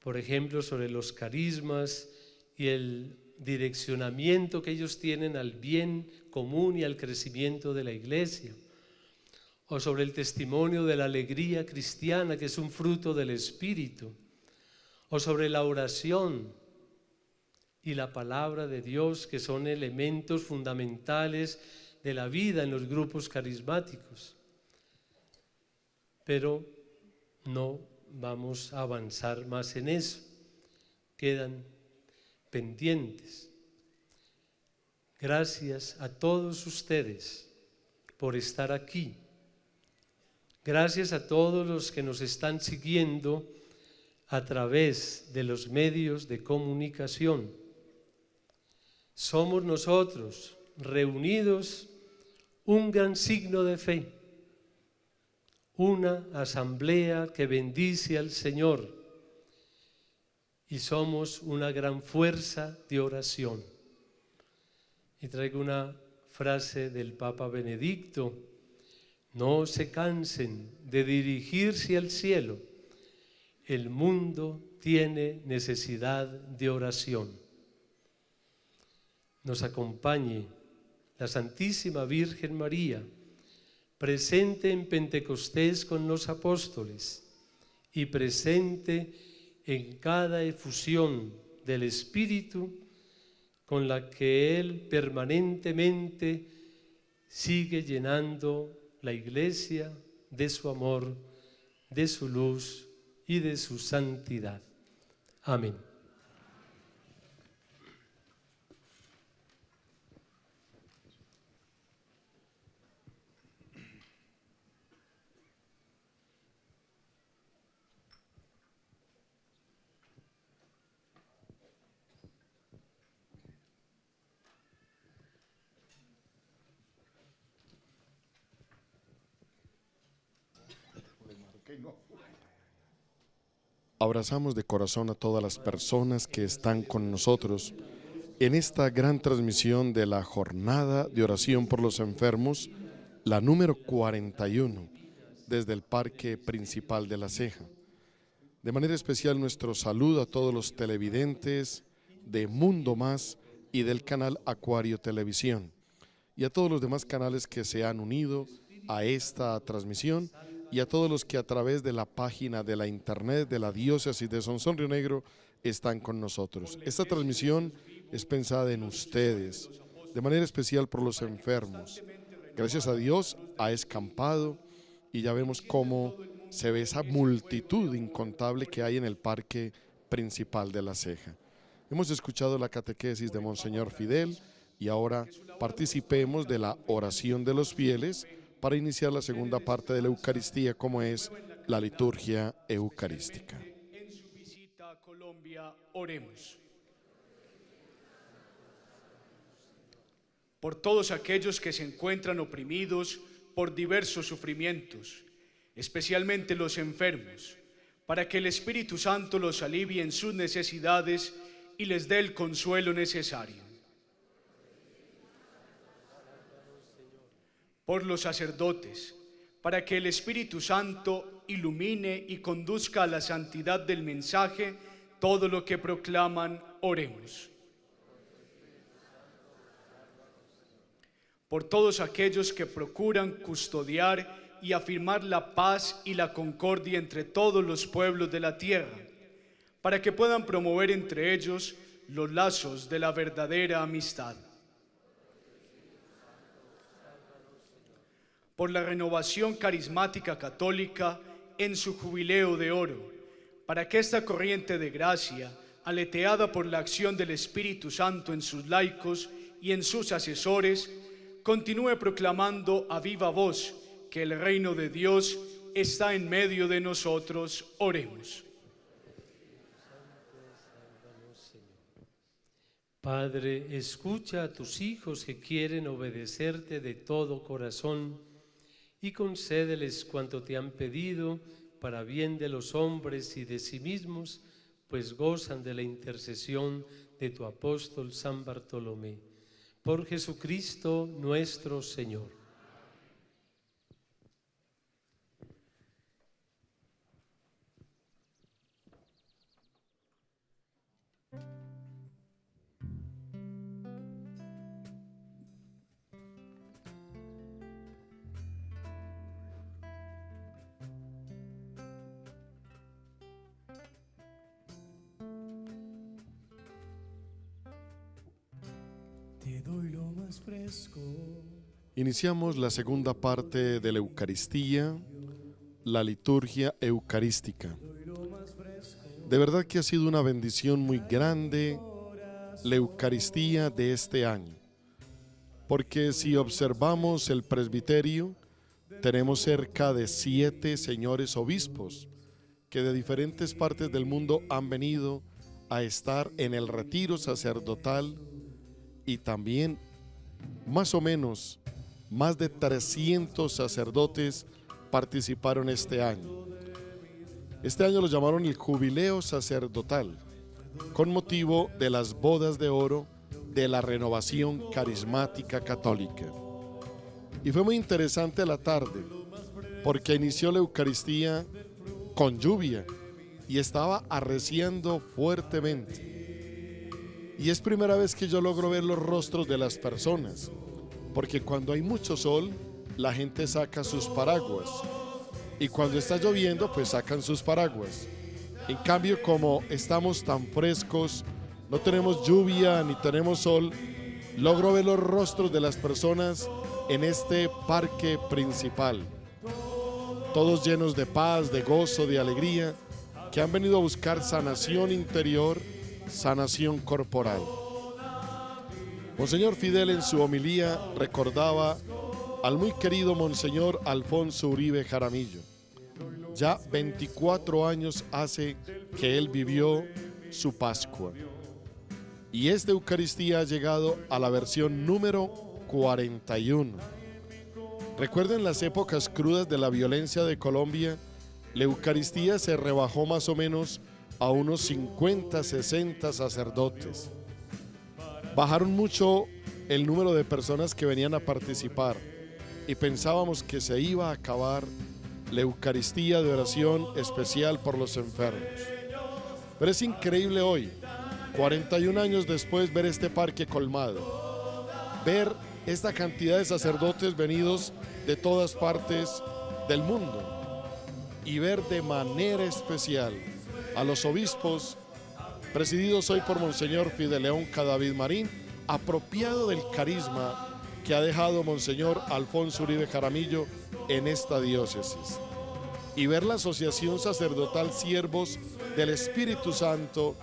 por ejemplo, sobre los carismas y el direccionamiento que ellos tienen al bien común y al crecimiento de la Iglesia, o sobre el testimonio de la alegría cristiana que es un fruto del Espíritu, o sobre la oración y la palabra de Dios que son elementos fundamentales de la vida en los grupos carismáticos. Pero no vamos a avanzar más en eso, quedan pendientes. Gracias a todos ustedes por estar aquí. Gracias a todos los que nos están siguiendo a través de los medios de comunicación. Somos nosotros, reunidos, un gran signo de fe, una asamblea que bendice al Señor. Y somos una gran fuerza de oración. Y traigo una frase del Papa Benedicto: no se cansen de dirigirse al cielo, el mundo tiene necesidad de oración. Nos acompañe la Santísima Virgen María, presente en Pentecostés con los apóstoles y presente en cada efusión del Espíritu con la que Él permanentemente sigue llenando la Iglesia de su amor, de su luz y de su santidad. Amén. Abrazamos de corazón a todas las personas que están con nosotros en esta gran transmisión de la Jornada de Oración por los Enfermos, la número cuarenta y uno, desde el Parque Principal de La Ceja. De manera especial nuestro saludo a todos los televidentes de Mundo Más y del canal Acuario Televisión y a todos los demás canales que se han unido a esta transmisión, y a todos los que a través de la página de la internet de la diócesis de Sonsón-Rionegro están con nosotros. Esta transmisión es pensada en ustedes, de manera especial por los enfermos. Gracias a Dios ha escampado y ya vemos cómo se ve esa multitud incontable que hay en el Parque Principal de La Ceja. Hemos escuchado la catequesis de Monseñor Fidel y ahora participemos de la oración de los fieles para iniciar la segunda parte de la Eucaristía, como es la liturgia eucarística. En su visita a Colombia, oremos. Por todos aquellos que se encuentran oprimidos por diversos sufrimientos, especialmente los enfermos, para que el Espíritu Santo los alivie en sus necesidades y les dé el consuelo necesario. Por los sacerdotes, para que el Espíritu Santo ilumine y conduzca a la santidad del mensaje todo lo que proclaman, oremos. por todos aquellos que procuran custodiar y afirmar la paz y la concordia entre todos los pueblos de la tierra, para que puedan promover entre ellos los lazos de la verdadera amistad. Por la renovación carismática católica en su jubileo de oro, para que esta corriente de gracia, aleteada por la acción del Espíritu Santo en sus laicos y en sus asesores, continúe proclamando a viva voz que el reino de Dios está en medio de nosotros. Oremos. Padre, escucha a tus hijos que quieren obedecerte de todo corazón y concédeles cuanto te han pedido para bien de los hombres y de sí mismos, pues gozan de la intercesión de tu apóstol San Bartolomé. Por Jesucristo nuestro Señor. Iniciamos la segunda parte de la Eucaristía, la liturgia eucarística. De verdad que ha sido una bendición muy grande la Eucaristía de este año, porque si observamos el presbiterio, tenemos cerca de siete señores obispos que de diferentes partes del mundo han venido a estar en el retiro sacerdotal y también más o menos, más de trescientos sacerdotes participaron este año. Este año lo llamaron el Jubileo Sacerdotal, con motivo de las bodas de oro de la renovación carismática católica. Y fue muy interesante la tarde, porque inició la Eucaristía con lluvia y estaba arreciando fuertemente. Y es primera vez que yo logro ver los rostros de las personas, porque cuando hay mucho sol, la gente saca sus paraguas, y cuando está lloviendo, pues sacan sus paraguas. En cambio, como estamos tan frescos, no tenemos lluvia ni tenemos sol, logro ver los rostros de las personas en este parque principal, todos llenos de paz, de gozo, de alegría, que han venido a buscar sanación interior, sanación corporal. Monseñor Fidel en su homilía recordaba al muy querido Monseñor Alfonso Uribe Jaramillo. Ya veinticuatro años hace que él vivió su Pascua. Y esta Eucaristía ha llegado a la versión número cuarenta y uno. Recuerden las épocas crudas de la violencia de Colombia, la Eucaristía se rebajó más o menos a unos cincuenta, sesenta sacerdotes. Bajaron mucho el número de personas que venían a participar y pensábamos que se iba a acabar la Eucaristía de oración especial por los enfermos. Pero es increíble hoy, cuarenta y un años después, ver este parque colmado, ver esta cantidad de sacerdotes venidos de todas partes del mundo y ver de manera especial a los obispos, presididos hoy por Monseñor Fidel León Cadavid Marín, apropiado del carisma que ha dejado Monseñor Alfonso Uribe Jaramillo en esta diócesis. Y ver la Asociación Sacerdotal Siervos del Espíritu Santo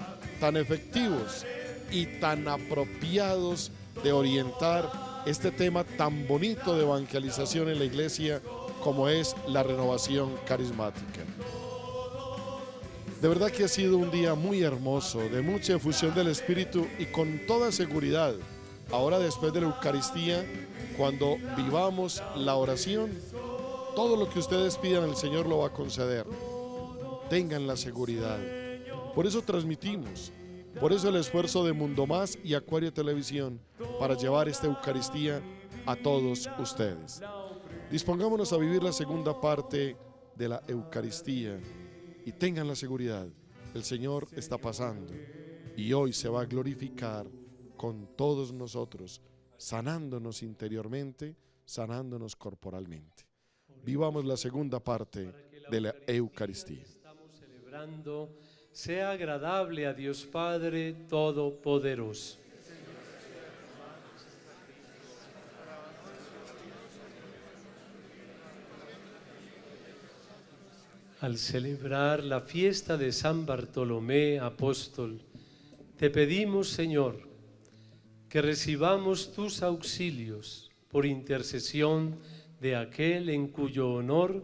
tan efectivos y tan apropiados de orientar este tema tan bonito de evangelización en la Iglesia como es la renovación carismática. De verdad que ha sido un día muy hermoso, de mucha efusión del Espíritu y con toda seguridad, ahora después de la Eucaristía, cuando vivamos la oración, todo lo que ustedes pidan el Señor lo va a conceder. Tengan la seguridad. Por eso transmitimos, por eso el esfuerzo de Mundo Más y Acuario Televisión para llevar esta Eucaristía a todos ustedes. Dispongámonos a vivir la segunda parte de la Eucaristía. Y tengan la seguridad, el Señor está pasando y hoy se va a glorificar con todos nosotros, sanándonos interiormente, sanándonos corporalmente. Vivamos la segunda parte de la Eucaristía. Estamos celebrando, sea agradable a Dios Padre Todopoderoso. Al celebrar la fiesta de San Bartolomé, apóstol, te pedimos, Señor, que recibamos tus auxilios por intercesión de aquel en cuyo honor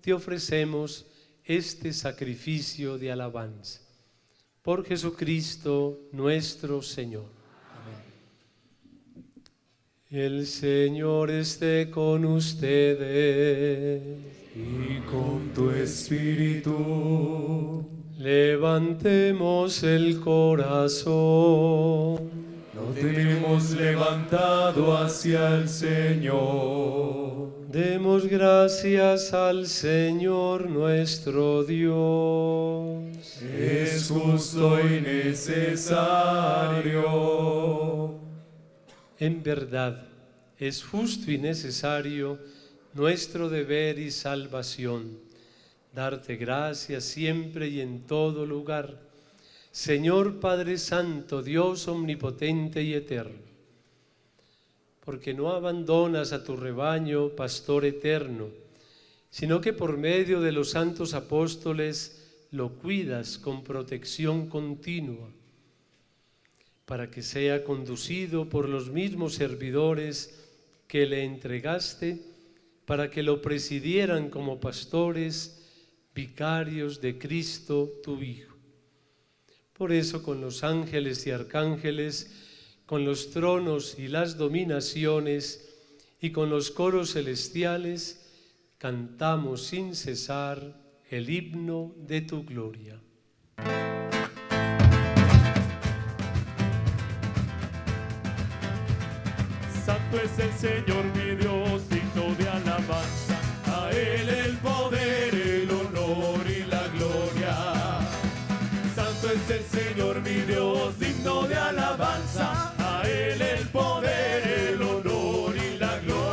te ofrecemos este sacrificio de alabanza. Por Jesucristo nuestro Señor. Amén. El Señor esté con ustedes. Y con tu espíritu. Levantemos el corazón. Lo tenemos levantado hacia el Señor. Demos gracias al Señor nuestro Dios. Es justo y necesario. En verdad, es justo y necesario nuestro deber y salvación, darte gracias siempre y en todo lugar, Señor Padre Santo, Dios omnipotente y eterno, porque no abandonas a tu rebaño, pastor eterno, sino que por medio de los santos apóstoles lo cuidas con protección continua, para que sea conducido por los mismos servidores que le entregaste, para que lo presidieran como pastores, vicarios de Cristo tu Hijo. Por eso con los ángeles y arcángeles, con los tronos y las dominaciones, y con los coros celestiales, cantamos sin cesar el himno de tu gloria. Santo es el Señor mi Dios, digno de alabanza, a Él el poder, el honor y la gloria. Santo es el Señor mi Dios, digno de alabanza, a Él el poder, el honor y la gloria.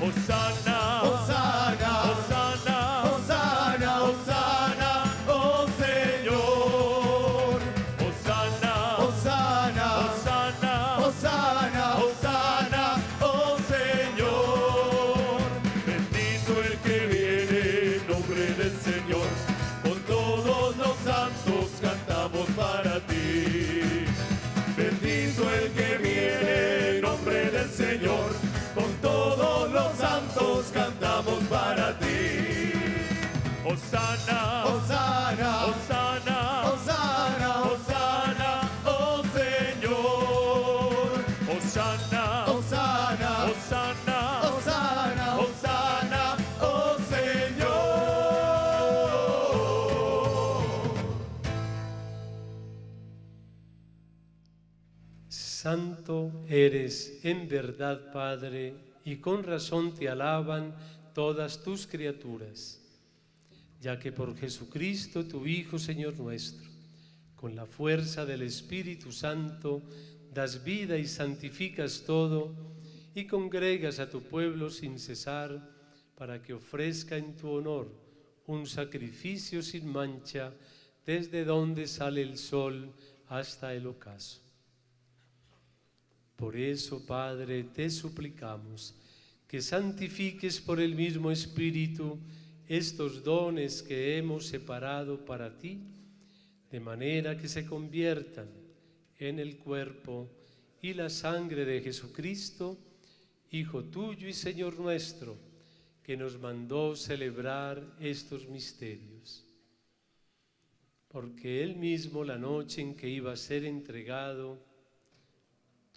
Hosanna, Hosanna, Hosanna, Hosanna, Hosanna, oh Señor. Hosanna, Hosanna, Hosanna, Hosanna. Hosanna, Hosanna, Hosanna, Hosanna, Hosanna, oh Señor. Hosanna, Hosanna, Hosanna, Hosanna, Hosanna, oh Señor. Santo eres en verdad, Padre, y con razón te alaban todas tus criaturas, ya que por Jesucristo, tu Hijo, Señor nuestro, con la fuerza del Espíritu Santo, das vida y santificas todo y congregas a tu pueblo sin cesar para que ofrezca en tu honor un sacrificio sin mancha desde donde sale el sol hasta el ocaso. Por eso, Padre, te suplicamos que santifiques por el mismo Espíritu estos dones que hemos separado para ti, de manera que se conviertan en el cuerpo y la sangre de Jesucristo, Hijo tuyo y Señor nuestro, que nos mandó celebrar estos misterios. Porque Él mismo, la noche en que iba a ser entregado,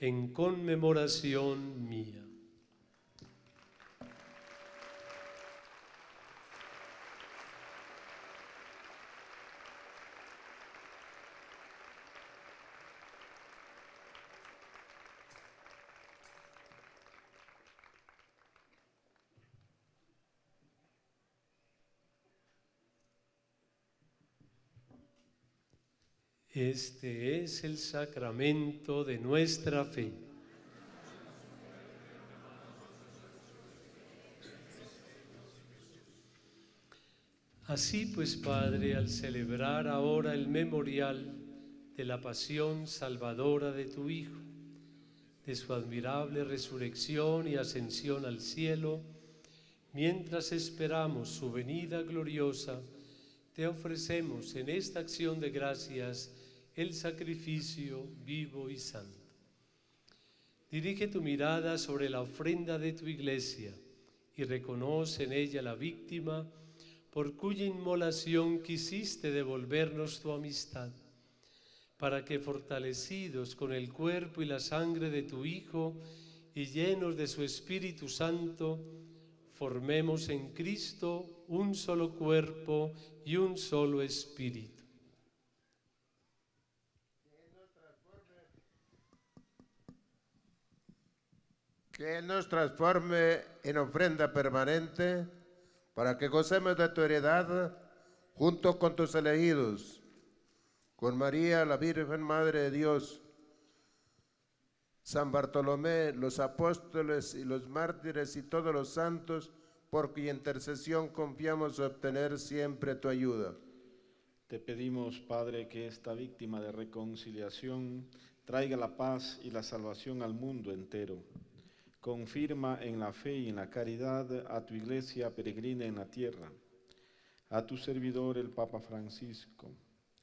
en conmemoración mía. Este es el sacramento de nuestra fe. Así pues, Padre, al celebrar ahora el memorial de la pasión salvadora de tu Hijo, de su admirable resurrección y ascensión al cielo, mientras esperamos su venida gloriosa, te ofrecemos en esta acción de gracias el sacrificio vivo y santo. Dirige tu mirada sobre la ofrenda de tu iglesia y reconoce en ella la víctima por cuya inmolación quisiste devolvernos tu amistad, para que, fortalecidos con el cuerpo y la sangre de tu Hijo y llenos de su Espíritu Santo, formemos en Cristo un solo cuerpo y un solo espíritu. Que Él nos transforme en ofrenda permanente, para que gocemos de tu heredad junto con tus elegidos, con María, la Virgen Madre de Dios, San Bartolomé, los apóstoles y los mártires y todos los santos, por cuya intercesión confiamos obtener siempre tu ayuda. Te pedimos, Padre, que esta víctima de reconciliación traiga la paz y la salvación al mundo entero. Confirma en la fe y en la caridad a tu iglesia peregrina en la tierra, a tu servidor el Papa Francisco,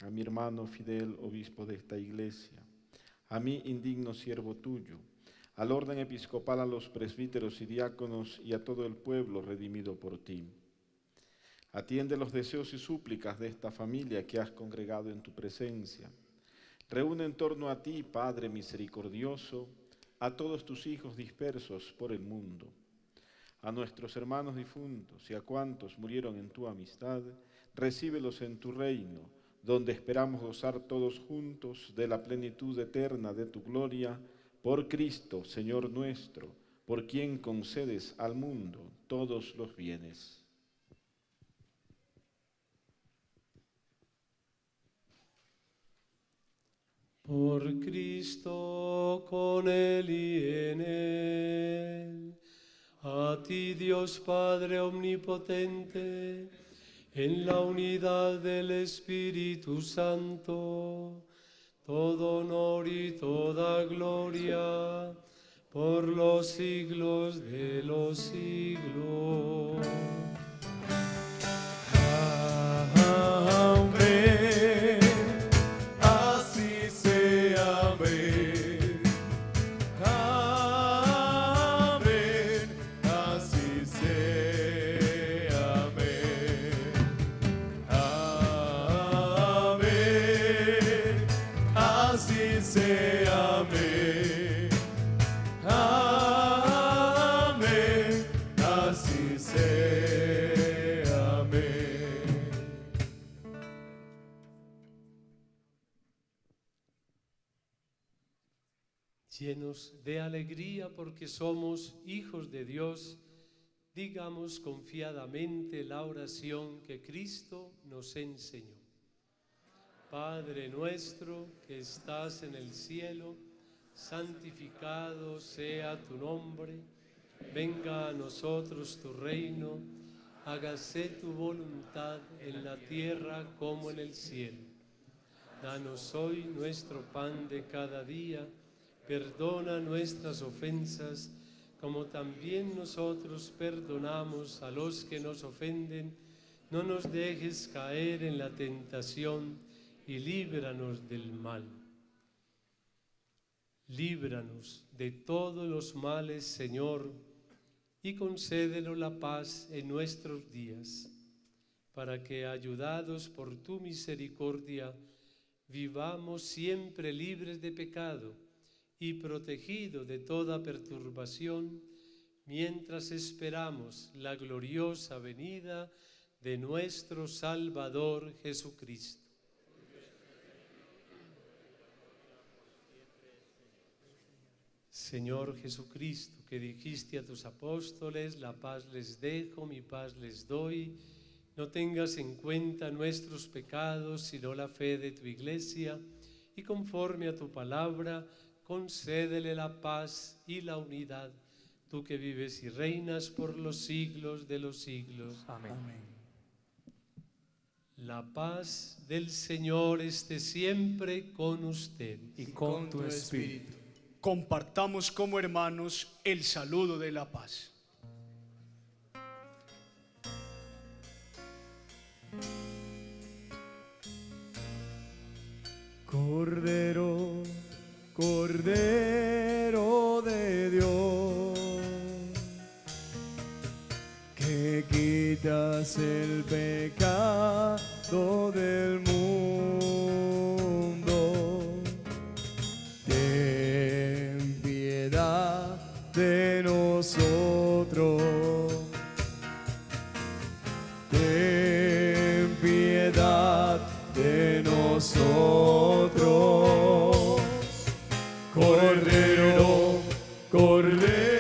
a mi hermano Fidel, obispo de esta iglesia, a mí, indigno siervo tuyo, al orden episcopal, a los presbíteros y diáconos y a todo el pueblo redimido por ti. Atiende los deseos y súplicas de esta familia que has congregado en tu presencia. Reúne en torno a ti, Padre misericordioso, a todos tus hijos dispersos por el mundo, a nuestros hermanos difuntos y a cuantos murieron en tu amistad. Recíbelos en tu reino, donde esperamos gozar todos juntos de la plenitud eterna de tu gloria, por Cristo, Señor nuestro, por quien concedes al mundo todos los bienes. Por Cristo, con Él y en Él, a ti, Dios Padre omnipotente, en la unidad del Espíritu Santo, todo honor y toda gloria por los siglos de los siglos. Llenos de alegría porque somos hijos de Dios, digamos confiadamente la oración que Cristo nos enseñó. Padre nuestro que estás en el cielo, santificado sea tu nombre, venga a nosotros tu reino, hágase tu voluntad en la tierra como en el cielo. Danos hoy nuestro pan de cada día, perdona nuestras ofensas, como también nosotros perdonamos a los que nos ofenden. No nos dejes caer en la tentación y líbranos del mal. Líbranos de todos los males, Señor, y concédenos la paz en nuestros días, para que, ayudados por tu misericordia, vivamos siempre libres de pecado y protegidos de toda perturbación, mientras esperamos la gloriosa venida de nuestro Salvador Jesucristo. Señor Jesucristo, que dijiste a tus apóstoles, la paz les dejo, mi paz les doy, no tengas en cuenta nuestros pecados, sino la fe de tu Iglesia, y conforme a tu palabra, concédele la paz y la unidad, tú que vives y reinas por los siglos de los siglos. Amén. Amén. La paz del Señor esté siempre con usted y con, y con tu espíritu. espíritu. Compartamos como hermanos el saludo de la paz. Cordero, Cordero de Dios, que quitas el pecado del mundo, ten piedad de nosotros, ten piedad de nosotros, Cordero, Cordero.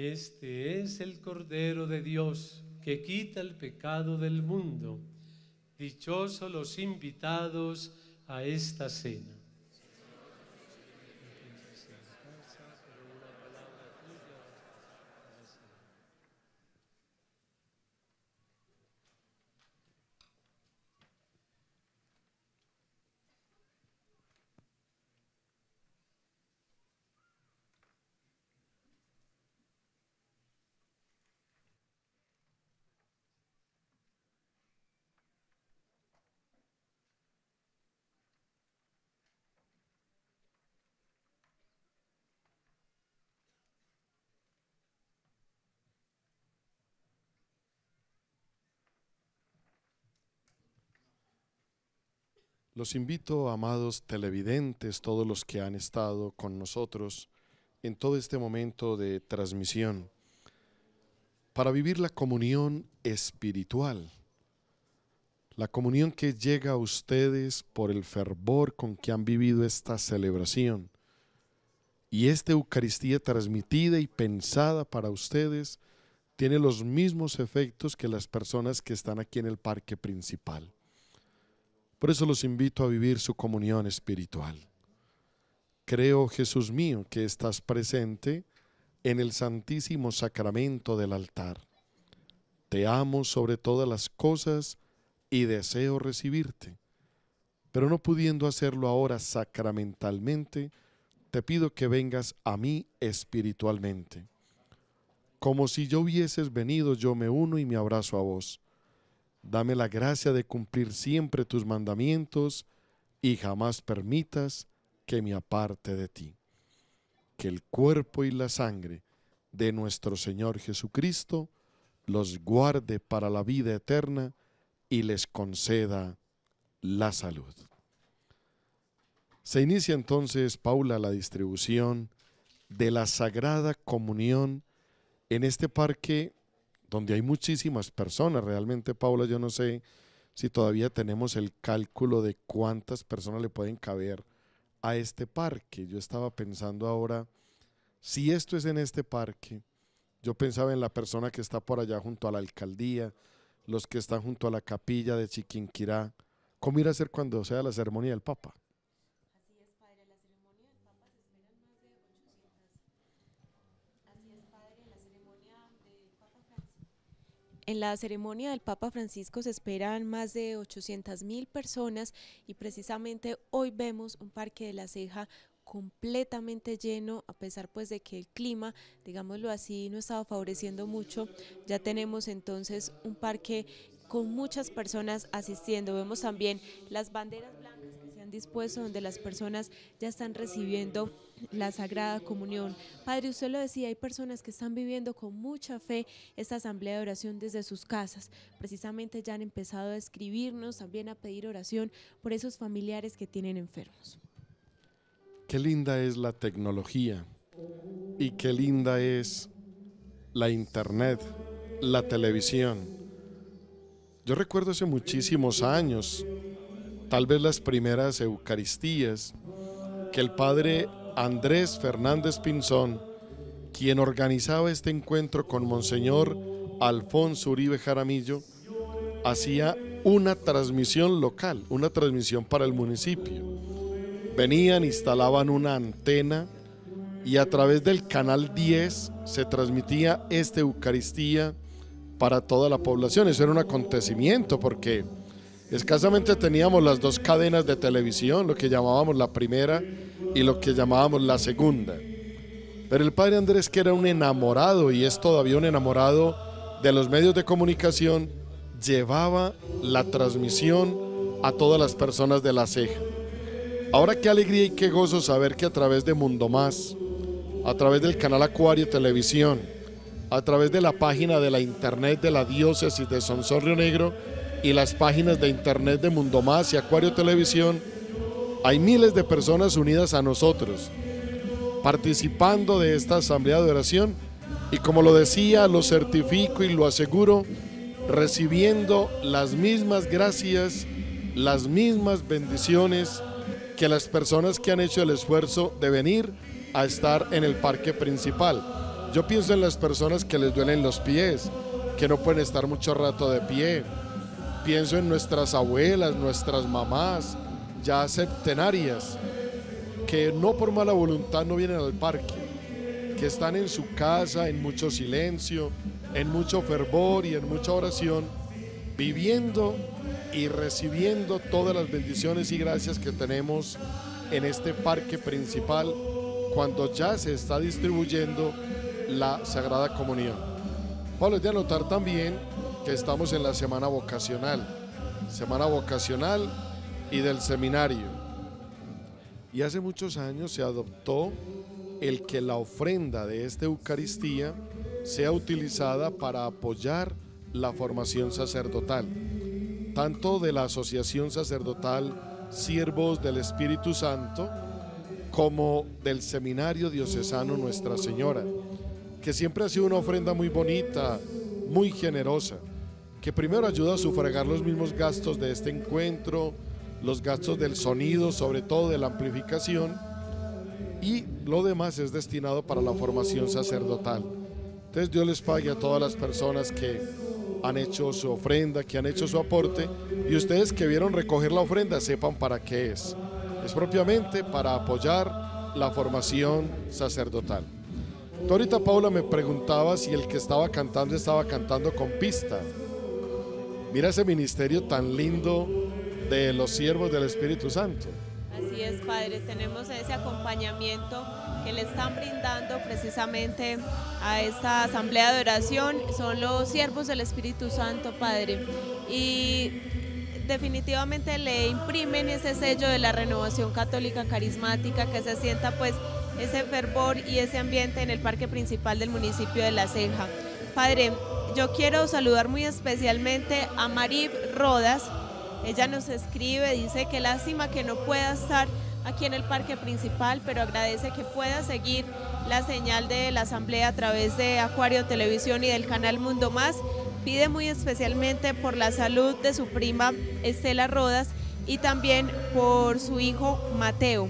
Este es el Cordero de Dios, que quita el pecado del mundo. Dichosos los invitados a esta cena. Los invito, amados televidentes, todos los que han estado con nosotros en todo este momento de transmisión, para vivir la comunión espiritual, la comunión que llega a ustedes por el fervor con que han vivido esta celebración y esta Eucaristía transmitida y pensada para ustedes tiene los mismos efectos que las personas que están aquí en el parque principal. Por eso los invito a vivir su comunión espiritual. Creo, Jesús mío, que estás presente en el Santísimo Sacramento del altar. Te amo sobre todas las cosas y deseo recibirte. Pero no pudiendo hacerlo ahora sacramentalmente, te pido que vengas a mí espiritualmente. Como si yo hubieses venido, yo me uno y me abrazo a vos. Dame la gracia de cumplir siempre tus mandamientos y jamás permitas que me aparte de ti. Que el cuerpo y la sangre de nuestro Señor Jesucristo los guarde para la vida eterna y les conceda la salud. Se inicia entonces, Paula, la distribución de la Sagrada Comunión en este parque donde hay muchísimas personas. Realmente, Paula, yo no sé si todavía tenemos el cálculo de cuántas personas le pueden caber a este parque. Yo estaba pensando ahora, si esto es en este parque, yo pensaba en la persona que está por allá junto a la alcaldía, los que están junto a la capilla de Chiquinquirá. ¿Cómo irá a ser cuando sea la ceremonia del Papa? En la ceremonia del Papa Francisco se esperan más de ochocientas mil personas y precisamente hoy vemos un parque de La Ceja completamente lleno, a pesar pues de que el clima, digámoslo así, no estaba favoreciendo mucho. Ya tenemos entonces un parque con muchas personas asistiendo. Vemos también las banderas blancas que se han dispuesto, donde las personas ya están recibiendo la Sagrada Comunión. Padre, usted lo decía, hay personas que están viviendo con mucha fe esta asamblea de oración desde sus casas. Precisamente ya han empezado a escribirnos, también a pedir oración por esos familiares que tienen enfermos. Qué linda es la tecnología y qué linda es la internet, la televisión. Yo recuerdo hace muchísimos años, tal vez las primeras Eucaristías, que el padre Andrés Fernández Pinzón, quien organizaba este encuentro con Monseñor Alfonso Uribe Jaramillo, hacía una transmisión local, una transmisión para el municipio. Venían, instalaban una antena y a través del canal diez se transmitía esta Eucaristía para toda la población. Eso era un acontecimiento porque escasamente teníamos las dos cadenas de televisión, lo que llamábamos la primera y lo que llamábamos la segunda. Pero el padre Andrés, que era un enamorado y es todavía un enamorado de los medios de comunicación, llevaba la transmisión a todas las personas de La Ceja. Ahora qué alegría y qué gozo saber que a través de Mundo Más, a través del canal Acuario Televisión, a través de la página de la internet de la diócesis de Sonsón-Rionegro y las páginas de internet de Mundo Más y Acuario Televisión, hay miles de personas unidas a nosotros, participando de esta asamblea de oración y, como lo decía, lo certifico y lo aseguro, recibiendo las mismas gracias, las mismas bendiciones que las personas que han hecho el esfuerzo de venir a estar en el parque principal. Yo pienso en las personas que les duelen los pies, que no pueden estar mucho rato de pie. Pienso en nuestras abuelas, nuestras mamás, ya septenarias, que no por mala voluntad no vienen al parque, que están en su casa en mucho silencio, en mucho fervor y en mucha oración, viviendo y recibiendo todas las bendiciones y gracias que tenemos en este parque principal cuando ya se está distribuyendo la Sagrada Comunión. Pablo, es de anotar también que estamos en la semana vocacional, semana vocacional y del seminario. Y hace muchos años se adoptó el que la ofrenda de esta Eucaristía sea utilizada para apoyar la formación sacerdotal, tanto de la Asociación Sacerdotal Siervos del Espíritu Santo como del Seminario Diocesano Nuestra Señora, que siempre ha sido una ofrenda muy bonita, muy generosa, que primero ayuda a sufragar los mismos gastos de este encuentro, los gastos del sonido, sobre todo de la amplificación, y lo demás es destinado para la formación sacerdotal. Entonces Dios les pague a todas las personas que han hecho su ofrenda, que han hecho su aporte, y ustedes que vieron recoger la ofrenda sepan para qué es. Es propiamente para apoyar la formación sacerdotal. Tú ahorita, Paula, me preguntaba si el que estaba cantando estaba cantando con pista. Mira ese ministerio tan lindo de los siervos del Espíritu Santo. Así es, Padre, tenemos ese acompañamiento que le están brindando precisamente a esta Asamblea de Oración, son los Siervos del Espíritu Santo, Padre, y definitivamente le imprimen ese sello de la renovación católica carismática, que se sienta pues ese fervor y ese ambiente en el parque principal del municipio de La Ceja. Padre, yo quiero saludar muy especialmente a Marib Rodas. Ella nos escribe, dice que lástima que no pueda estar aquí en el parque principal, pero agradece que pueda seguir la señal de la asamblea a través de Acuario Televisión y del canal Mundo Más. Pide muy especialmente por la salud de su prima Estela Rodas y también por su hijo Mateo.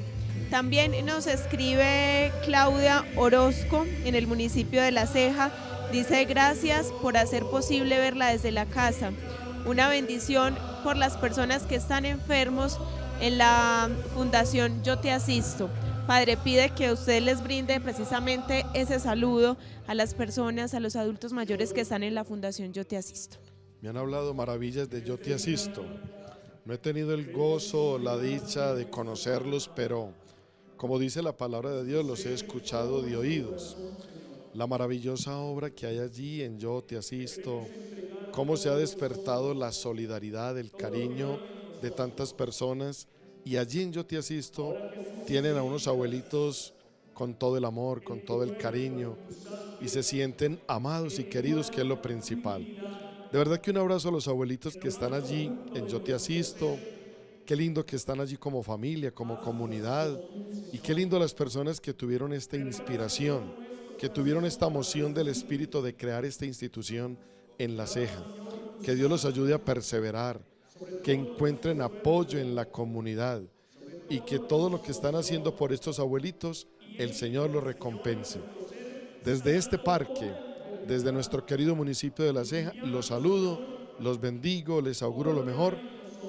También nos escribe Claudia Orozco en el municipio de La Ceja, dice gracias por hacer posible verla desde la casa. Una bendición por las personas que están enfermos en la Fundación Yo Te Asisto. Padre, pide que usted les brinde precisamente ese saludo a las personas, a los adultos mayores que están en la Fundación Yo Te Asisto. Me han hablado maravillas de Yo Te Asisto. No he tenido el gozo o la dicha de conocerlos, pero como dice la palabra de Dios, los he escuchado de oídos. La maravillosa obra que hay allí en Yo Te Asisto, cómo se ha despertado la solidaridad, el cariño de tantas personas, y allí en Yo Te Asisto tienen a unos abuelitos con todo el amor, con todo el cariño, y se sienten amados y queridos, que es lo principal. De verdad que un abrazo a los abuelitos que están allí en Yo Te Asisto. Qué lindo que están allí como familia, como comunidad, y qué lindo las personas que tuvieron esta inspiración, que tuvieron esta moción del Espíritu de crear esta institución en La Ceja. Que Dios los ayude a perseverar, que encuentren apoyo en la comunidad y que todo lo que están haciendo por estos abuelitos, el Señor los recompense. Desde este parque, desde nuestro querido municipio de La Ceja, los saludo, los bendigo, les auguro lo mejor,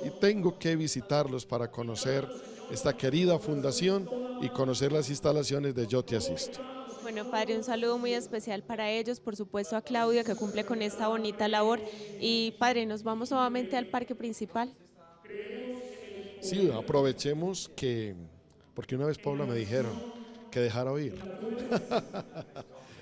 y tengo que visitarlos para conocer esta querida fundación y conocer las instalaciones de Yo Te Asisto. Bueno, Padre, un saludo muy especial para ellos, por supuesto a Claudia, que cumple con esta bonita labor. Y Padre, nos vamos nuevamente al parque principal. Sí, aprovechemos que, porque una vez Paula me dijeron que dejara oír.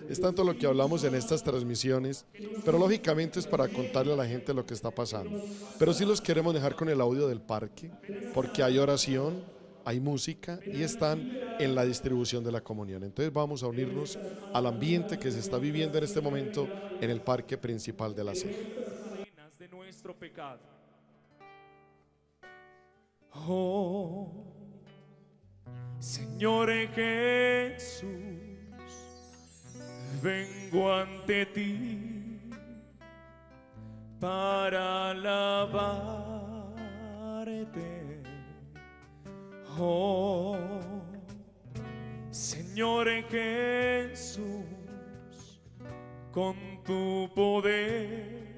Es tanto lo que hablamos en estas transmisiones, pero lógicamente es para contarle a la gente lo que está pasando. Pero sí los queremos dejar con el audio del parque, porque hay oración, hay música y están en la distribución de la comunión. Entonces vamos a unirnos al ambiente que se está viviendo en este momento en el parque principal de La Ceja. ...de nuestro pecado. Oh, Señor Jesús, vengo ante ti para alabarte. Oh, Señor Jesús, con tu poder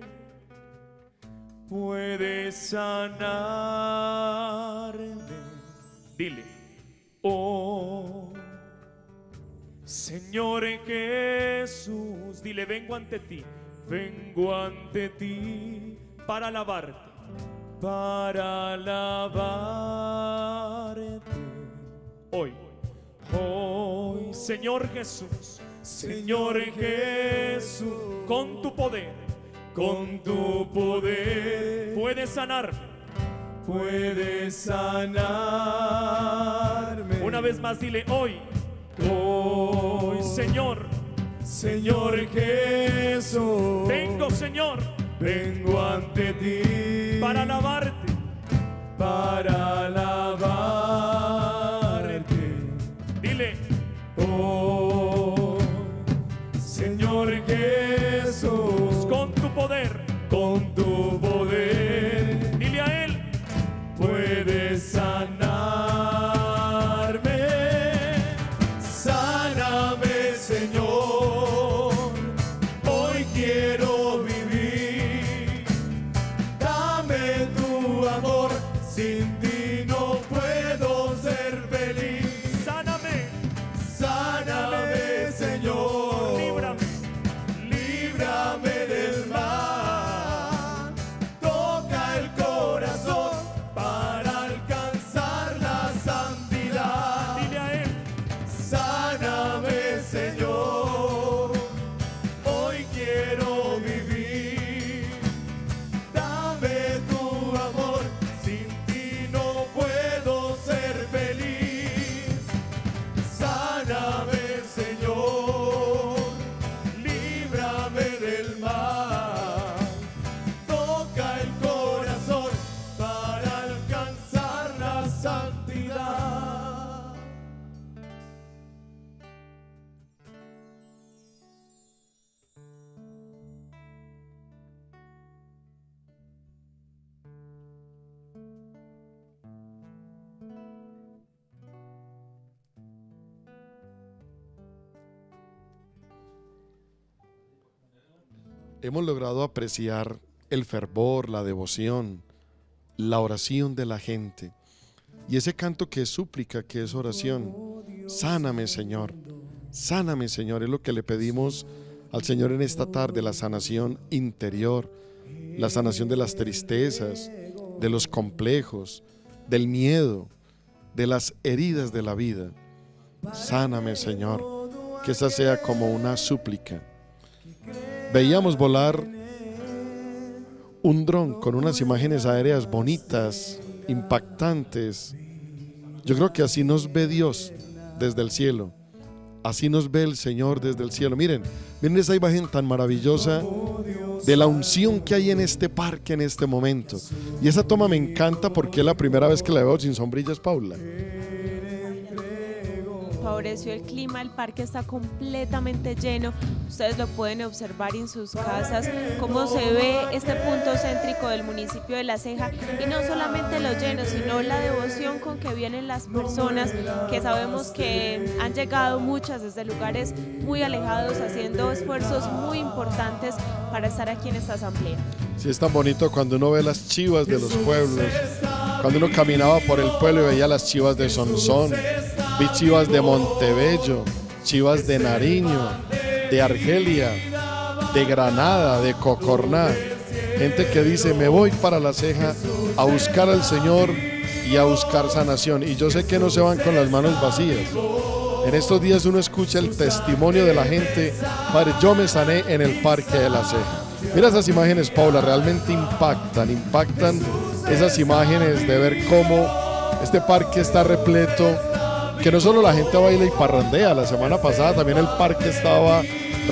puedes sanarme. Dile, oh, Señor Jesús, dile, vengo ante ti, vengo ante ti para alabarte, para alabarte hoy. Hoy, Señor Jesús, Señor Jesús, con tu poder, con tu poder, puedes sanarme, puedes sanarme. Una vez más dile hoy, hoy, Señor, Señor Jesús, vengo, Señor, vengo ante ti para alabarte, para alabarte. Oh, Señor Jesús, con tu poder, con tu poder, dile a Él, puedes sanarme, sáname, Señor, hoy quiero vivir, dame tu amor, sin ti no puedo ser feliz, sáname, hemos logrado apreciar el fervor, la devoción, la oración de la gente. Y ese canto que es súplica, que es oración, sáname Señor, sáname Señor, es lo que le pedimos al Señor en esta tarde, la sanación interior, la sanación de las tristezas, de los complejos, del miedo, de las heridas de la vida. Sáname Señor, que esa sea como una súplica. Veíamos volar un dron con unas imágenes aéreas bonitas, impactantes. Yo creo que así nos ve Dios desde el cielo, así nos ve el Señor desde el cielo. Miren, miren esa imagen tan maravillosa de la unción que hay en este parque en este momento. Y esa toma me encanta porque es la primera vez que la veo sin sombrillas, Paula. Favoreció el clima, el parque está completamente lleno. Ustedes lo pueden observar en sus casas, cómo se ve este punto céntrico del municipio de La Ceja, y no solamente lo lleno, sino la devoción con que vienen las personas, que sabemos que han llegado muchas desde lugares muy alejados, haciendo esfuerzos muy importantes para estar aquí en esta asamblea. Sí, es tan bonito cuando uno ve las chivas de los pueblos. Cuando uno caminaba por el pueblo y veía las chivas de Sonsón, vi chivas de Montebello, chivas de Nariño, de Argelia, de Granada, de Cocorná. Gente que dice, me voy para La Ceja a buscar al Señor y a buscar sanación. Y yo sé que no se van con las manos vacías. En estos días uno escucha el testimonio de la gente. Padre, yo me sané en el parque de La Ceja. Mira esas imágenes, Paula, realmente impactan, impactan esas imágenes de ver cómo este parque está repleto. Que no solo la gente baila y parrandea, la semana pasada también el parque estaba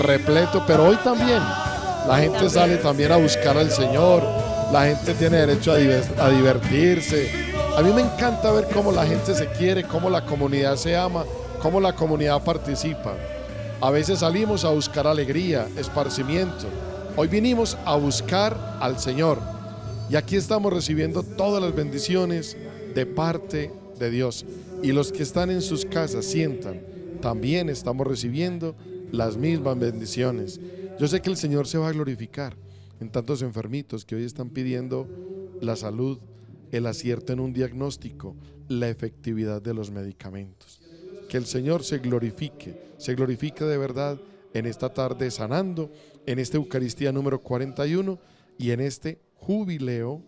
repleto, pero hoy también la gente sale también a buscar al Señor, la gente tiene derecho a divertirse. A mí me encanta ver cómo la gente se quiere, cómo la comunidad se ama, cómo la comunidad participa. A veces salimos a buscar alegría, esparcimiento. Hoy vinimos a buscar al Señor y aquí estamos recibiendo todas las bendiciones de parte de Dios. Y los que están en sus casas, sientan, también estamos recibiendo las mismas bendiciones. Yo sé que el Señor se va a glorificar en tantos enfermitos que hoy están pidiendo la salud, el acierto en un diagnóstico, la efectividad de los medicamentos. Que el Señor se glorifique, se glorifique de verdad en esta tarde sanando, en esta Eucaristía número cuarenta y uno y en este jubileo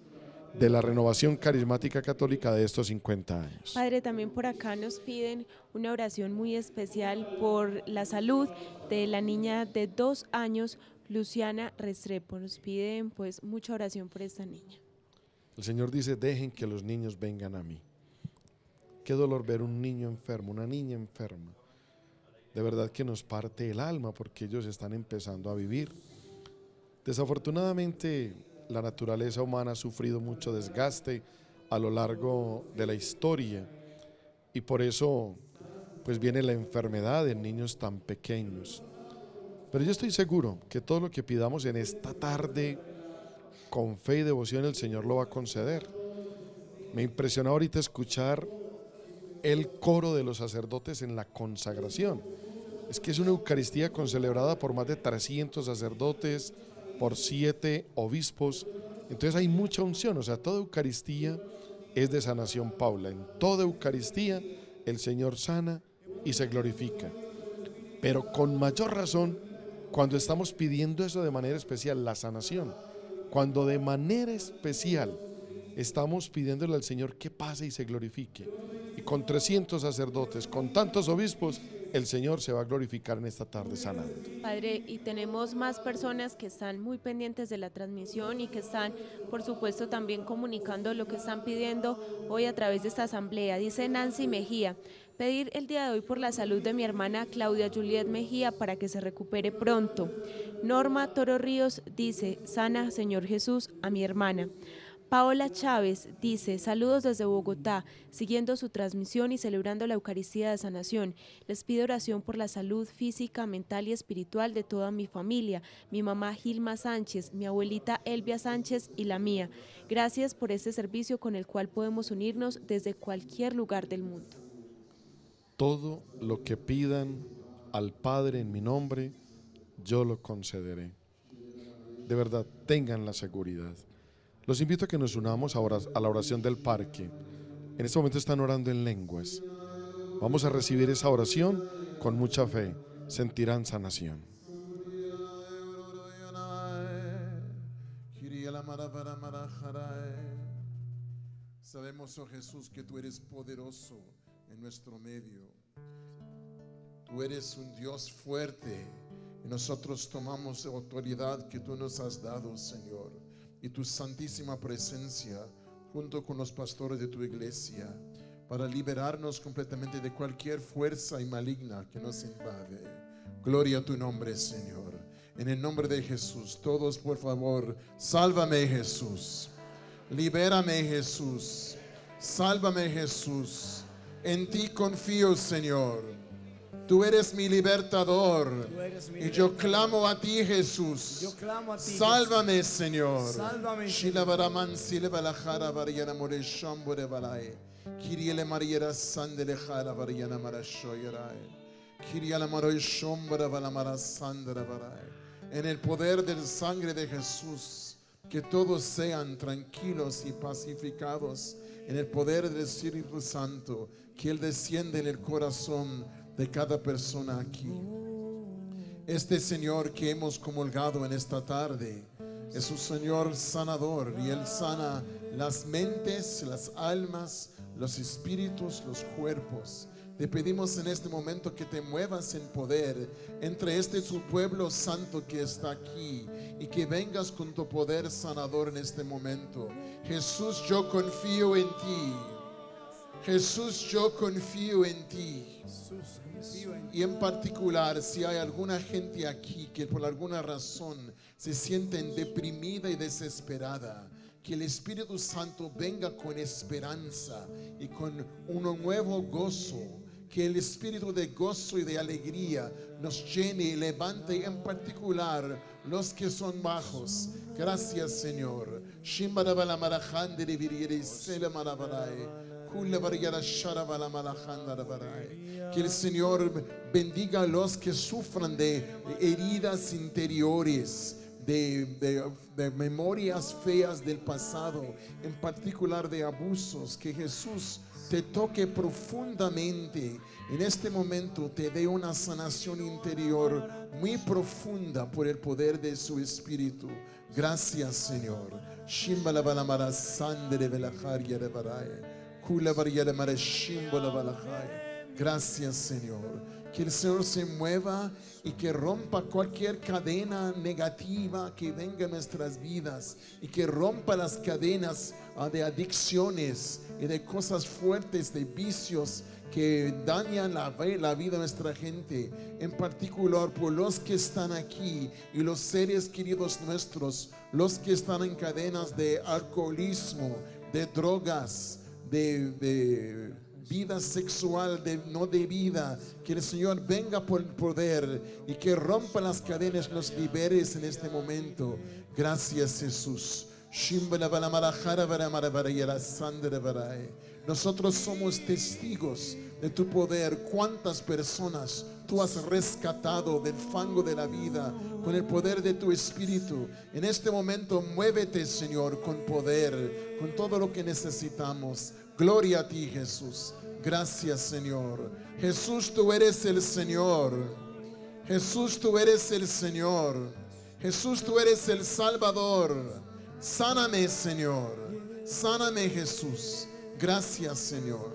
de la renovación carismática católica de estos cincuenta años. Padre, también por acá nos piden una oración muy especial por la salud de la niña de dos años, Luciana Restrepo. Nos piden pues mucha oración por esta niña. El Señor dice, dejen que los niños vengan a mí. Qué dolor ver un niño enfermo, una niña enferma. De verdad que nos parte el alma porque ellos están empezando a vivir. Desafortunadamente, la naturaleza humana ha sufrido mucho desgaste a lo largo de la historia y por eso pues viene la enfermedad en niños tan pequeños. Pero yo estoy seguro que todo lo que pidamos en esta tarde con fe y devoción el Señor lo va a conceder. Me impresionó ahorita escuchar el coro de los sacerdotes en la consagración. Es que es una Eucaristía concelebrada por más de trescientos sacerdotes, por siete obispos, entonces hay mucha unción, o sea, toda Eucaristía es de sanación, Paula, en toda Eucaristía el Señor sana y se glorifica, pero con mayor razón cuando estamos pidiendo eso de manera especial, la sanación, cuando de manera especial estamos pidiéndole al Señor que pase y se glorifique, y con trescientos sacerdotes, con tantos obispos, el Señor se va a glorificar en esta tarde sanando. Padre, y tenemos más personas que están muy pendientes de la transmisión y que están, por supuesto, también comunicando lo que están pidiendo hoy a través de esta asamblea. Dice Nancy Mejía, pedir el día de hoy por la salud de mi hermana Claudia Juliet Mejía para que se recupere pronto. Norma Toro Ríos dice, sana Señor Jesús a mi hermana. Paola Chávez dice, saludos desde Bogotá, siguiendo su transmisión y celebrando la Eucaristía de Sanación. Les pido oración por la salud física, mental y espiritual de toda mi familia, mi mamá Gilma Sánchez, mi abuelita Elvia Sánchez y la mía. Gracias por este servicio con el cual podemos unirnos desde cualquier lugar del mundo. Todo lo que pidan al Padre en mi nombre, yo lo concederé. de verdad tengan la seguridad. Los invito a que nos unamos ahora a la oración del parque. En este momento están orando en lenguas. Vamos a recibir esa oración con mucha fe. Sentirán sanación. Sabemos, oh Jesús, que tú eres poderoso en nuestro medio. Tú eres un Dios fuerte y nosotros tomamos la autoridad que tú nos has dado, Señor, y tu santísima presencia junto con los pastores de tu iglesia para liberarnos completamente de cualquier fuerza y maligna que nos invade. Gloria a tu nombre, Señor. En el nombre de Jesús, todos por favor, sálvame, Jesús. Libérame, Jesús. Sálvame, Jesús. En ti confío, Señor. Tú eres mi libertador. Eres mi y libertador. Yo clamo a ti, Jesús. Yo clamo a ti, sálvame, Jesús. Señor. Sálvame, Señor. En el poder de la sangre de Jesús, que todos sean tranquilos y pacificados en el poder del Espíritu Santo, que Él desciende en el corazón de cada persona aquí. Este Señor que hemos comulgado en esta tarde es un Señor sanador, y Él sana las mentes, las almas, los espíritus, los cuerpos. Te pedimos en este momento que te muevas en poder entre este su pueblo santo que está aquí, y que vengas con tu poder sanador en este momento. Jesús, yo confío en ti. Jesús, yo confío en ti. Y en particular, si hay alguna gente aquí que por alguna razón se sienten deprimida y desesperada, que el Espíritu Santo venga con esperanza y con un nuevo gozo. Que el espíritu de gozo y de alegría nos llene y levante, en particular los que son bajos. Gracias, Señor. Que el Señor bendiga a los que sufran de heridas interiores, De, de, de memorias feas del pasado, en particular de abusos. Que Jesús te toque profundamente en este momento, te dé una sanación interior muy profunda por el poder de su Espíritu. Gracias, Señor. Gracias, Señor. Que el Señor se mueva y que rompa cualquier cadena negativa que venga en nuestras vidas, y que rompa las cadenas de adicciones y de cosas fuertes, de vicios que dañan la, la vida de nuestra gente, en particular por los que están aquí y los seres queridos nuestros, los que están en cadenas de alcoholismo, de drogas, de... de vida sexual de, no debida. Que el Señor venga por el poder y que rompa las cadenas, los liberes en este momento. Gracias, Jesús. Nosotros somos testigos de tu poder. Cuántas personas tú has rescatado del fango de la vida con el poder de tu Espíritu. En este momento muévete, Señor, con poder, con todo lo que necesitamos. Gloria a ti, Jesús. Gracias, Señor. Jesús, tú eres el Señor. Jesús, tú eres el Señor. Jesús, tú eres el Salvador. Sáname, Señor. Sáname, Jesús. Gracias, Señor.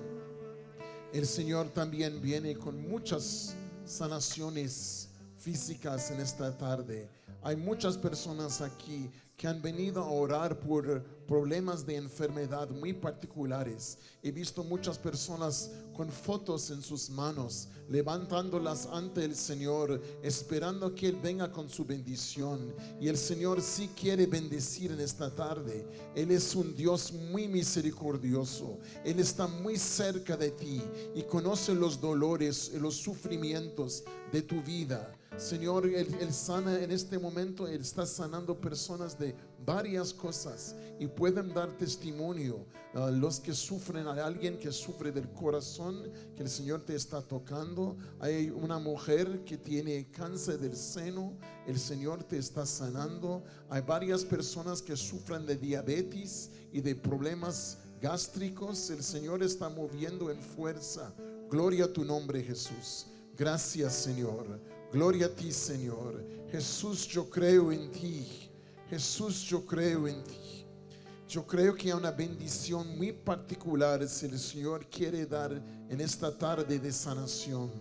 El Señor también viene con muchas sanaciones físicas en esta tarde. Hay muchas personas aquí que han venido a orar por problemas de enfermedad muy particulares. He visto muchas personas con fotos en sus manos, levantándolas ante el Señor, esperando que Él venga con su bendición. Y el Señor sí quiere bendecir en esta tarde. Él es un Dios muy misericordioso. Él está muy cerca de ti y conoce los dolores y los sufrimientos de tu vida. Señor, Él, Él sana en este momento. Él está sanando personas de varias cosas y pueden dar testimonio uh, los que sufren. Hay alguien que sufre del corazón, que el Señor te está tocando. Hay una mujer que tiene cáncer del seno, el Señor te está sanando. Hay varias personas que sufren de diabetes y de problemas gástricos, el Señor está moviendo en fuerza. Gloria a tu nombre, Jesús. Gracias, Señor. Gloria a ti, Señor. Jesús, yo creo en ti. Jesús, yo creo en ti. Yo creo que hay una bendición muy particular si el Señor quiere dar en esta tarde de sanación.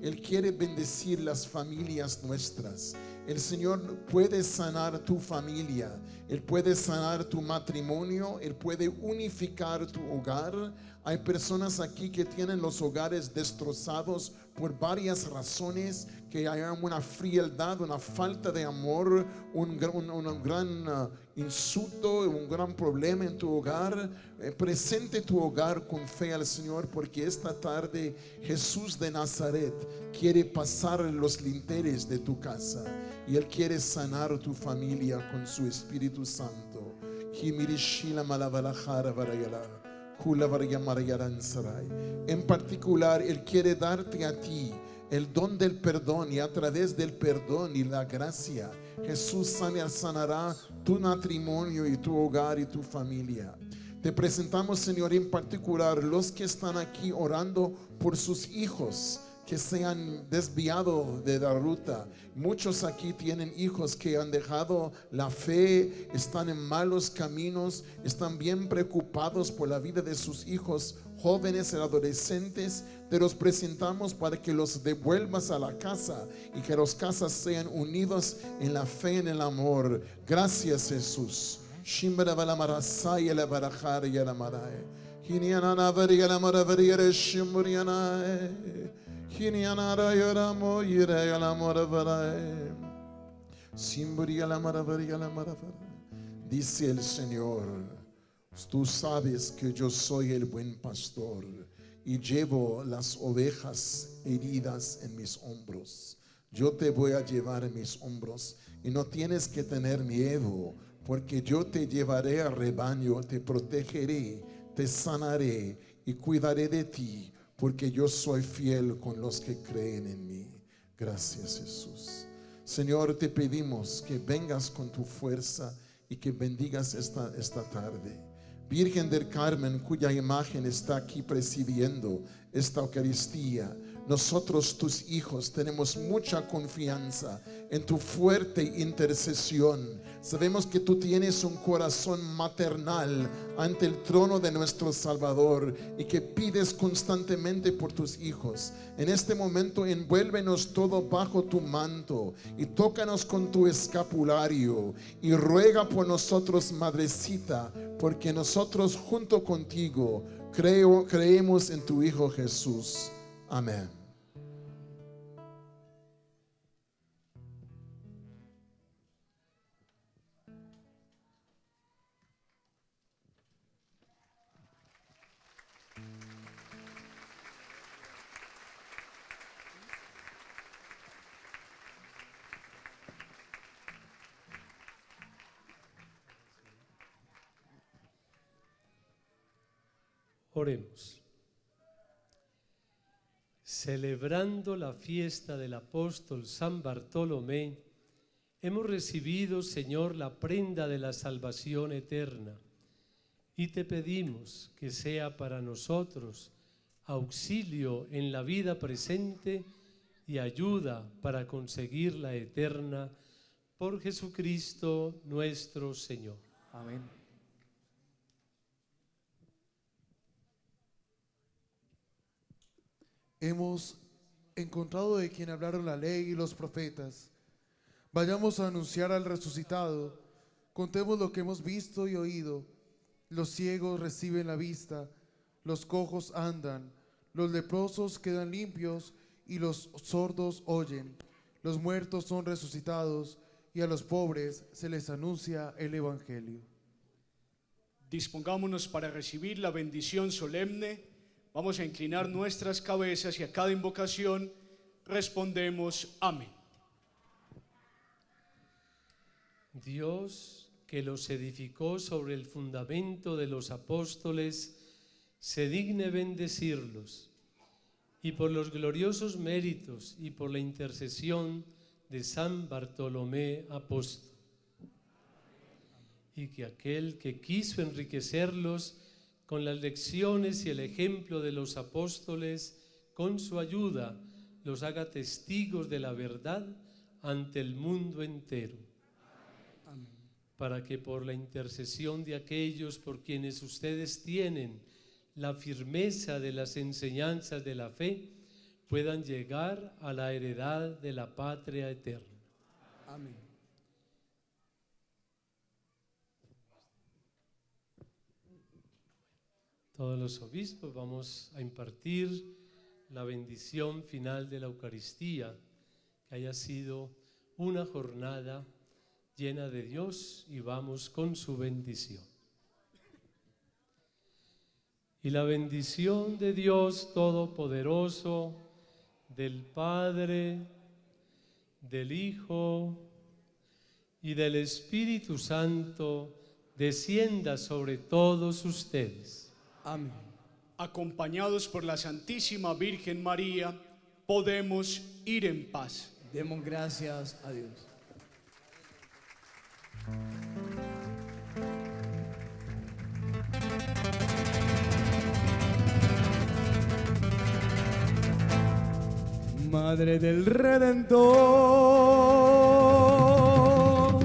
Él quiere bendecir las familias nuestras. El Señor puede sanar tu familia, Él puede sanar tu matrimonio, Él puede unificar tu hogar. Hay personas aquí que tienen los hogares destrozados por varias razones, que hay una frialdad, una falta de amor, un, un, un gran uh, insulto, un gran problema en tu hogar. Eh, presente tu hogar con fe al Señor, porque esta tarde Jesús de Nazaret quiere pasar los linteres de tu casa. Y Él quiere sanar tu familia con su Espíritu Santo. En particular, Él quiere darte a ti el don del perdón, y a través del perdón y la gracia, Jesús sanará tu matrimonio y tu hogar y tu familia. Te presentamos, Señor, en particular los que están aquí orando por sus hijos que se han desviado de la ruta. Muchos aquí tienen hijos que han dejado la fe, están en malos caminos, están bien preocupados por la vida de sus hijos, jóvenes y adolescentes. Te los presentamos para que los devuelvas a la casa y que los casas sean unidos en la fe y en el amor. Gracias, Jesús. Dice el Señor: tú sabes que yo soy el buen pastor y llevo las ovejas heridas en mis hombros. Yo te voy a llevar en mis hombros y no tienes que tener miedo, porque yo te llevaré al rebaño, te protegeré, te sanaré y cuidaré de ti, porque yo soy fiel con los que creen en mí. Gracias, Jesús. Señor, te pedimos que vengas con tu fuerza y que bendigas esta, esta tarde. Virgen del Carmen, cuya imagen está aquí presidiendo esta Eucaristía, nosotros, tus hijos, tenemos mucha confianza en tu fuerte intercesión. Sabemos que tú tienes un corazón maternal ante el trono de nuestro Salvador y que pides constantemente por tus hijos. En este momento, envuélvenos todo bajo tu manto y tócanos con tu escapulario, y ruega por nosotros, Madrecita, porque nosotros junto contigo creo, creemos en tu Hijo Jesús. Amén. Oremos. Celebrando la fiesta del apóstol San Bartolomé, hemos recibido, Señor, la prenda de la salvación eterna, y te pedimos que sea para nosotros auxilio en la vida presente y ayuda para conseguir la eterna, por Jesucristo nuestro Señor. Amén. Hemos encontrado de quien hablaron la ley y los profetas. Vayamos a anunciar al resucitado. Contemos lo que hemos visto y oído. Los ciegos reciben la vista, los cojos andan, los leprosos quedan limpios y los sordos oyen. Los muertos son resucitados y a los pobres se les anuncia el evangelio. Dispongámonos para recibir la bendición solemne. Vamos a inclinar nuestras cabezas y a cada invocación respondemos amén. Dios que los edificó sobre el fundamento de los apóstoles, se digne bendecirlos, y por los gloriosos méritos y por la intercesión de San Bartolomé apóstol, y que aquel que quiso enriquecerlos con las lecciones y el ejemplo de los apóstoles, con su ayuda los haga testigos de la verdad ante el mundo entero. Amén. Para que por la intercesión de aquellos por quienes ustedes tienen la firmeza de las enseñanzas de la fe, puedan llegar a la heredad de la patria eterna. Amén. Todos los obispos vamos a impartir la bendición final de la Eucaristía, que haya sido una jornada llena de Dios, y vamos con su bendición. Y la bendición de Dios Todopoderoso, del Padre, del Hijo y del Espíritu Santo, descienda sobre todos ustedes. Amén. Acompañados por la Santísima Virgen María, podemos ir en paz. Demos gracias a Dios. Madre del Redentor,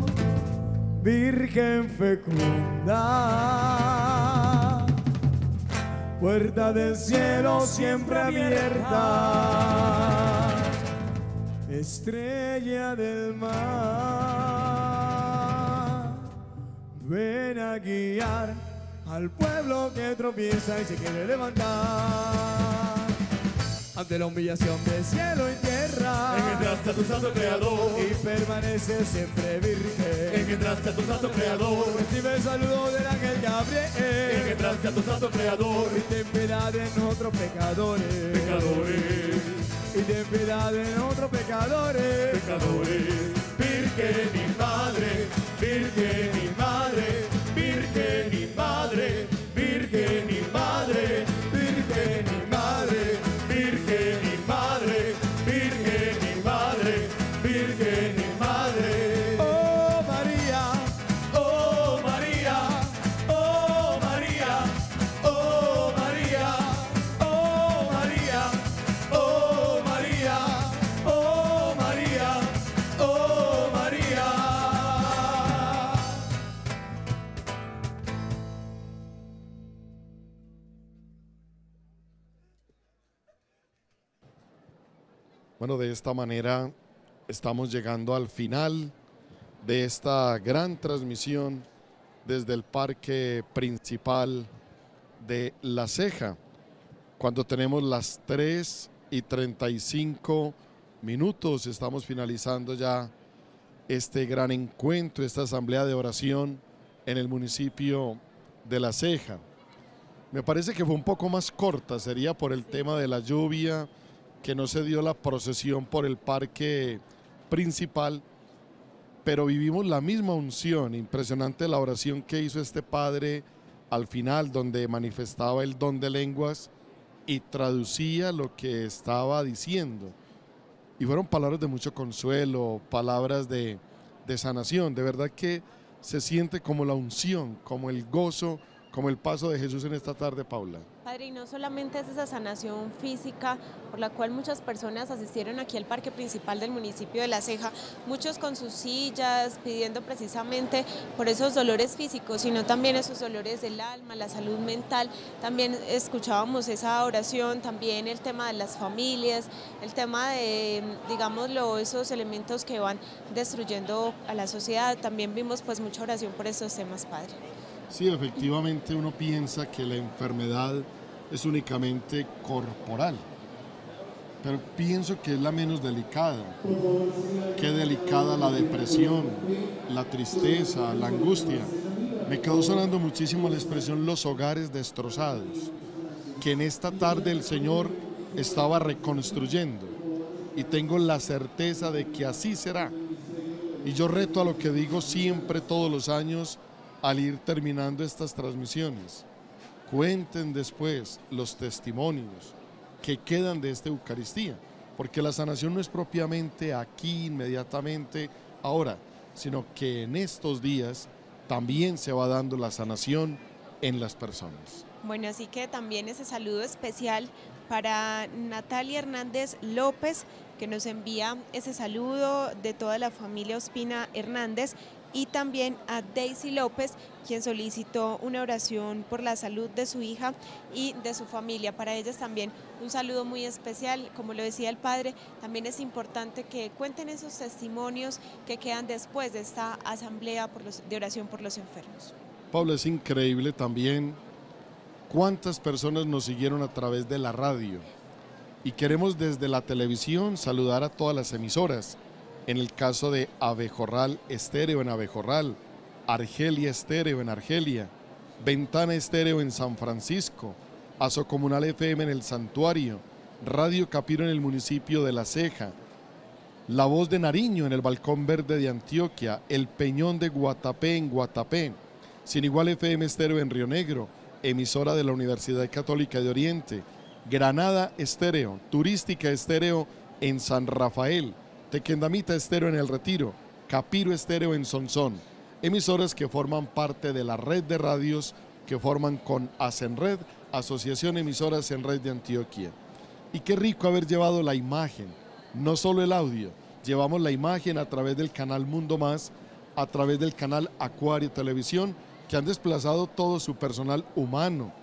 Virgen fecunda, puerta del cielo siempre abierta, estrella del mar, ven a guiar al pueblo que tropieza y se quiere levantar ante la humillación de cielo y tierra. Engendraste a tu santo creador y permanece siempre virgen. Engendraste a tu santo creador, recibe el saludo del ángel Gabriel. Engendraste a tu santo creador y ten piedad de nosotros pecadores. Pecadores. Y ten piedad de nosotros pecadores. Pecadores. Virgen mi madre, virgen mi madre, virgen mi madre, virgen mi madre, virgen mi madre. Virgen y Madre, Virgen y Madre, Virgen y Madre. Oh María, oh María, oh María, oh María, oh María, oh María, oh María, oh María. Bueno, de esta manera estamos llegando al final de esta gran transmisión desde el parque principal de La Ceja, cuando tenemos las tres y treinta y cinco minutos. Estamos finalizando ya este gran encuentro, esta asamblea de oración en el municipio de La Ceja. Me parece que fue un poco más corta, sería por el tema de la lluvia, que no se dio la procesión por el parque principal, pero vivimos la misma unción. Impresionante la oración que hizo este padre al final, donde manifestaba el don de lenguas y traducía lo que estaba diciendo, y fueron palabras de mucho consuelo, palabras de, de sanación. De verdad que se siente como la unción, como el gozo, como el paso de Jesús en esta tarde, Paula. Padre, y no solamente es esa sanación física por la cual muchas personas asistieron aquí al parque principal del municipio de La Ceja, muchos con sus sillas, pidiendo precisamente por esos dolores físicos, sino también esos dolores del alma, la salud mental. También escuchábamos esa oración, también el tema de las familias, el tema de, digámoslo, esos elementos que van destruyendo a la sociedad. También vimos pues mucha oración por esos temas, Padre. Sí, efectivamente uno piensa que la enfermedad es únicamente corporal, pero pienso que es la menos delicada. Qué delicada la depresión, la tristeza, la angustia. Me quedó sonando muchísimo la expresión los hogares destrozados, que en esta tarde el Señor estaba reconstruyendo, y tengo la certeza de que así será. Y yo reto a lo que digo siempre, todos los años, al ir terminando estas transmisiones. Cuenten después los testimonios que quedan de esta Eucaristía, porque la sanación no es propiamente aquí, inmediatamente, ahora, sino que en estos días también se va dando la sanación en las personas. Bueno, así que también ese saludo especial para Natalia Hernández López, que nos envía ese saludo de toda la familia Ospina Hernández, y también a Daisy López, quien solicitó una oración por la salud de su hija y de su familia. Para ellas también un saludo muy especial. Como lo decía el padre, también es importante que cuenten esos testimonios que quedan después de esta asamblea por los, de oración por los enfermos. Paula, es increíble también cuántas personas nos siguieron a través de la radio, y queremos desde la televisión saludar a todas las emisoras. En el caso de Abejorral Estéreo en Abejorral, Argelia Estéreo en Argelia, Ventana Estéreo en San Francisco, Asocomunal F M en El Santuario, Radio Capiro en el municipio de La Ceja, La Voz de Nariño en el Balcón Verde de Antioquia, El Peñón de Guatapé en Guatapé, Sin Igual F M Estéreo en Rionegro, emisora de la Universidad Católica de Oriente, Granada Estéreo, Turística Estéreo en San Rafael, Tequendamita Estéreo en El Retiro, Capiro Estéreo en Sonsón, emisoras que forman parte de la red de radios que forman con ASENRED, Asociación Emisoras en Red de Antioquia. Y qué rico haber llevado la imagen, no solo el audio, llevamos la imagen a través del canal Mundo Más, a través del canal Acuario Televisión, que han desplazado todo su personal humano,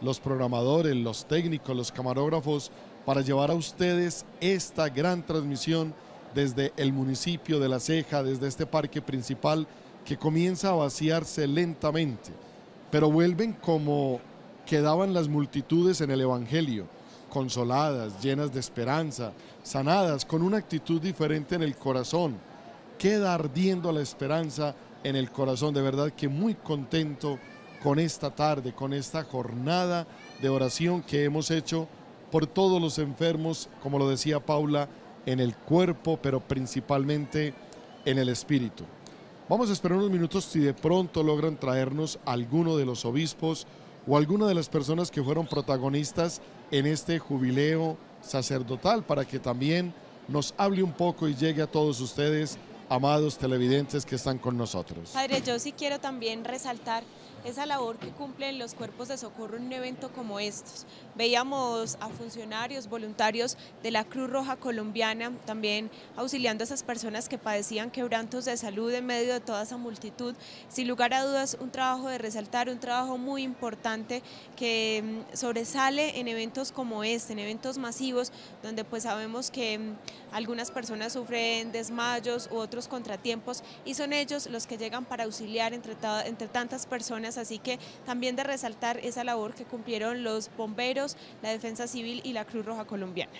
los programadores, los técnicos, los camarógrafos, para llevar a ustedes esta gran transmisión desde el municipio de La Ceja, desde este parque principal que comienza a vaciarse lentamente, pero vuelven como quedaban las multitudes en el Evangelio, consoladas, llenas de esperanza, sanadas, con una actitud diferente en el corazón. Queda ardiendo la esperanza en el corazón. De verdad que muy contento con esta tarde, con esta jornada de oración que hemos hecho por todos los enfermos, como lo decía Paula, en el cuerpo, pero principalmente en el espíritu. Vamos a esperar unos minutos si de pronto logran traernos alguno de los obispos o alguna de las personas que fueron protagonistas en este jubileo sacerdotal, para que también nos hable un poco y llegue a todos ustedes, amados televidentes que están con nosotros. Padre, yo sí quiero también resaltar esa labor que cumplen los cuerpos de socorro en un evento como estos. Veíamos a funcionarios, voluntarios de la Cruz Roja Colombiana también auxiliando a esas personas que padecían quebrantos de salud en medio de toda esa multitud. Sin lugar a dudas, un trabajo de resaltar, un trabajo muy importante que sobresale en eventos como este, en eventos masivos, donde pues sabemos que algunas personas sufren desmayos u otros contratiempos, y son ellos los que llegan para auxiliar entre, entre tantas personas. Así que también de resaltar esa labor que cumplieron los bomberos, la Defensa Civil y la Cruz Roja Colombiana.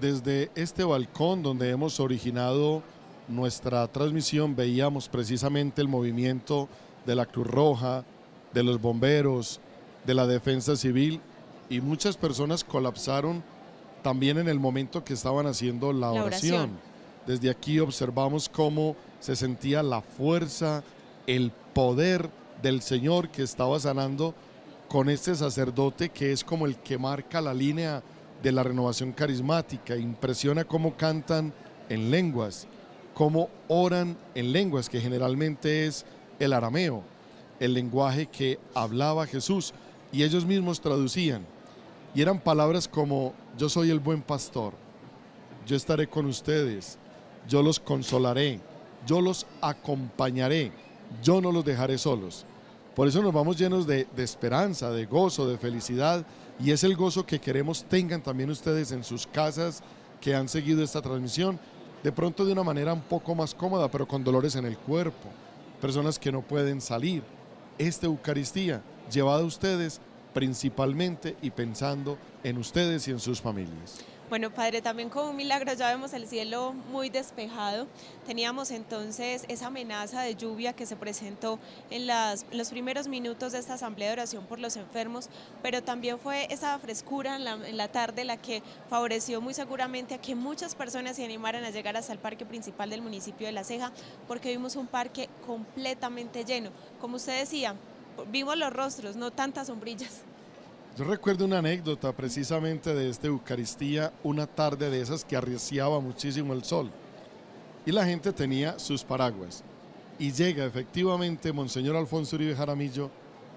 Desde este balcón donde hemos originado nuestra transmisión veíamos precisamente el movimiento de la Cruz Roja, de los bomberos, de la Defensa Civil, y muchas personas colapsaron también en el momento que estaban haciendo la, la oración. oración. Desde aquí observamos cómo se sentía la fuerza, el poder del Señor que estaba sanando con este sacerdote que es como el que marca la línea de la renovación carismática. Impresiona cómo cantan en lenguas, cómo oran en lenguas, que generalmente es el arameo, el lenguaje que hablaba Jesús, y ellos mismos traducían. Y eran palabras como: yo soy el buen pastor, yo estaré con ustedes, yo los consolaré, yo los acompañaré, yo no los dejaré solos. Por eso nos vamos llenos de, de esperanza, de gozo, de felicidad, y es el gozo que queremos tengan también ustedes en sus casas que han seguido esta transmisión, de pronto de una manera un poco más cómoda, pero con dolores en el cuerpo, personas que no pueden salir. Esta Eucaristía llevada a ustedes principalmente y pensando en ustedes y en sus familias. Bueno, Padre, también con un milagro ya vemos el cielo muy despejado. Teníamos entonces esa amenaza de lluvia que se presentó en, las, en los primeros minutos de esta Asamblea de Oración por los Enfermos, pero también fue esa frescura en la, en la tarde la que favoreció muy seguramente a que muchas personas se animaran a llegar hasta el parque principal del municipio de La Ceja, porque vimos un parque completamente lleno. Como usted decía, vimos los rostros, no tantas sombrillas. Yo recuerdo una anécdota precisamente de esta Eucaristía, una tarde de esas que arreciaba muchísimo el sol y la gente tenía sus paraguas, y llega efectivamente Monseñor Alfonso Uribe Jaramillo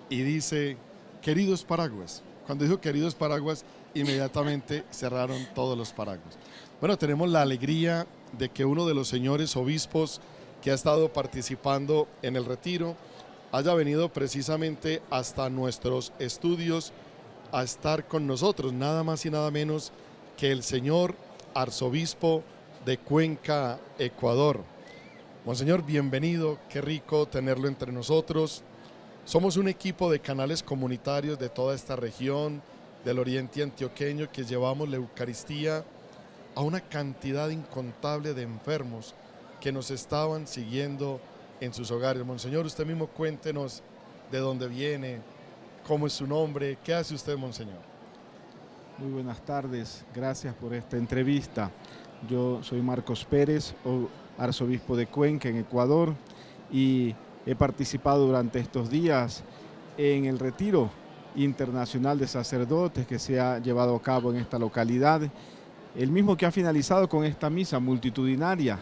y dice: queridos paraguas. Cuando dijo queridos paraguas, inmediatamente cerraron todos los paraguas. Bueno, tenemos la alegría de que uno de los señores obispos que ha estado participando en el retiro haya venido precisamente hasta nuestros estudios a estar con nosotros, nada más y nada menos que el señor arzobispo de Cuenca, Ecuador. Monseñor, bienvenido, qué rico tenerlo entre nosotros. Somos un equipo de canales comunitarios de toda esta región, del oriente antioqueño, que llevamos la Eucaristía a una cantidad incontable de enfermos que nos estaban siguiendo en sus hogares. Monseñor, usted mismo cuéntenos de dónde viene, ¿cómo es su nombre? ¿Qué hace usted, Monseñor? Muy buenas tardes, gracias por esta entrevista. Yo soy Marcos Pérez, arzobispo de Cuenca, en Ecuador, y he participado durante estos días en el retiro internacional de sacerdotes que se ha llevado a cabo en esta localidad, el mismo que ha finalizado con esta misa multitudinaria,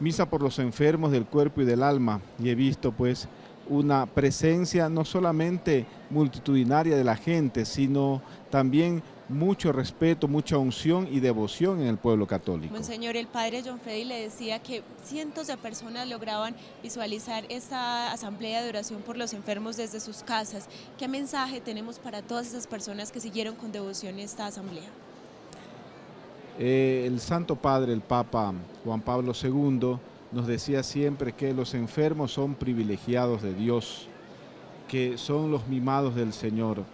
misa por los enfermos del cuerpo y del alma, y he visto pues una presencia no solamente multitudinaria de la gente, sino también mucho respeto, mucha unción y devoción en el pueblo católico. Monseñor, el padre John Freddy le decía que cientos de personas lograban visualizar esta asamblea de oración por los enfermos desde sus casas. ¿Qué mensaje tenemos para todas esas personas que siguieron con devoción esta asamblea? Eh, el Santo Padre, el Papa Juan Pablo segundo, nos decía siempre que los enfermos son privilegiados de Dios, que son los mimados del Señor.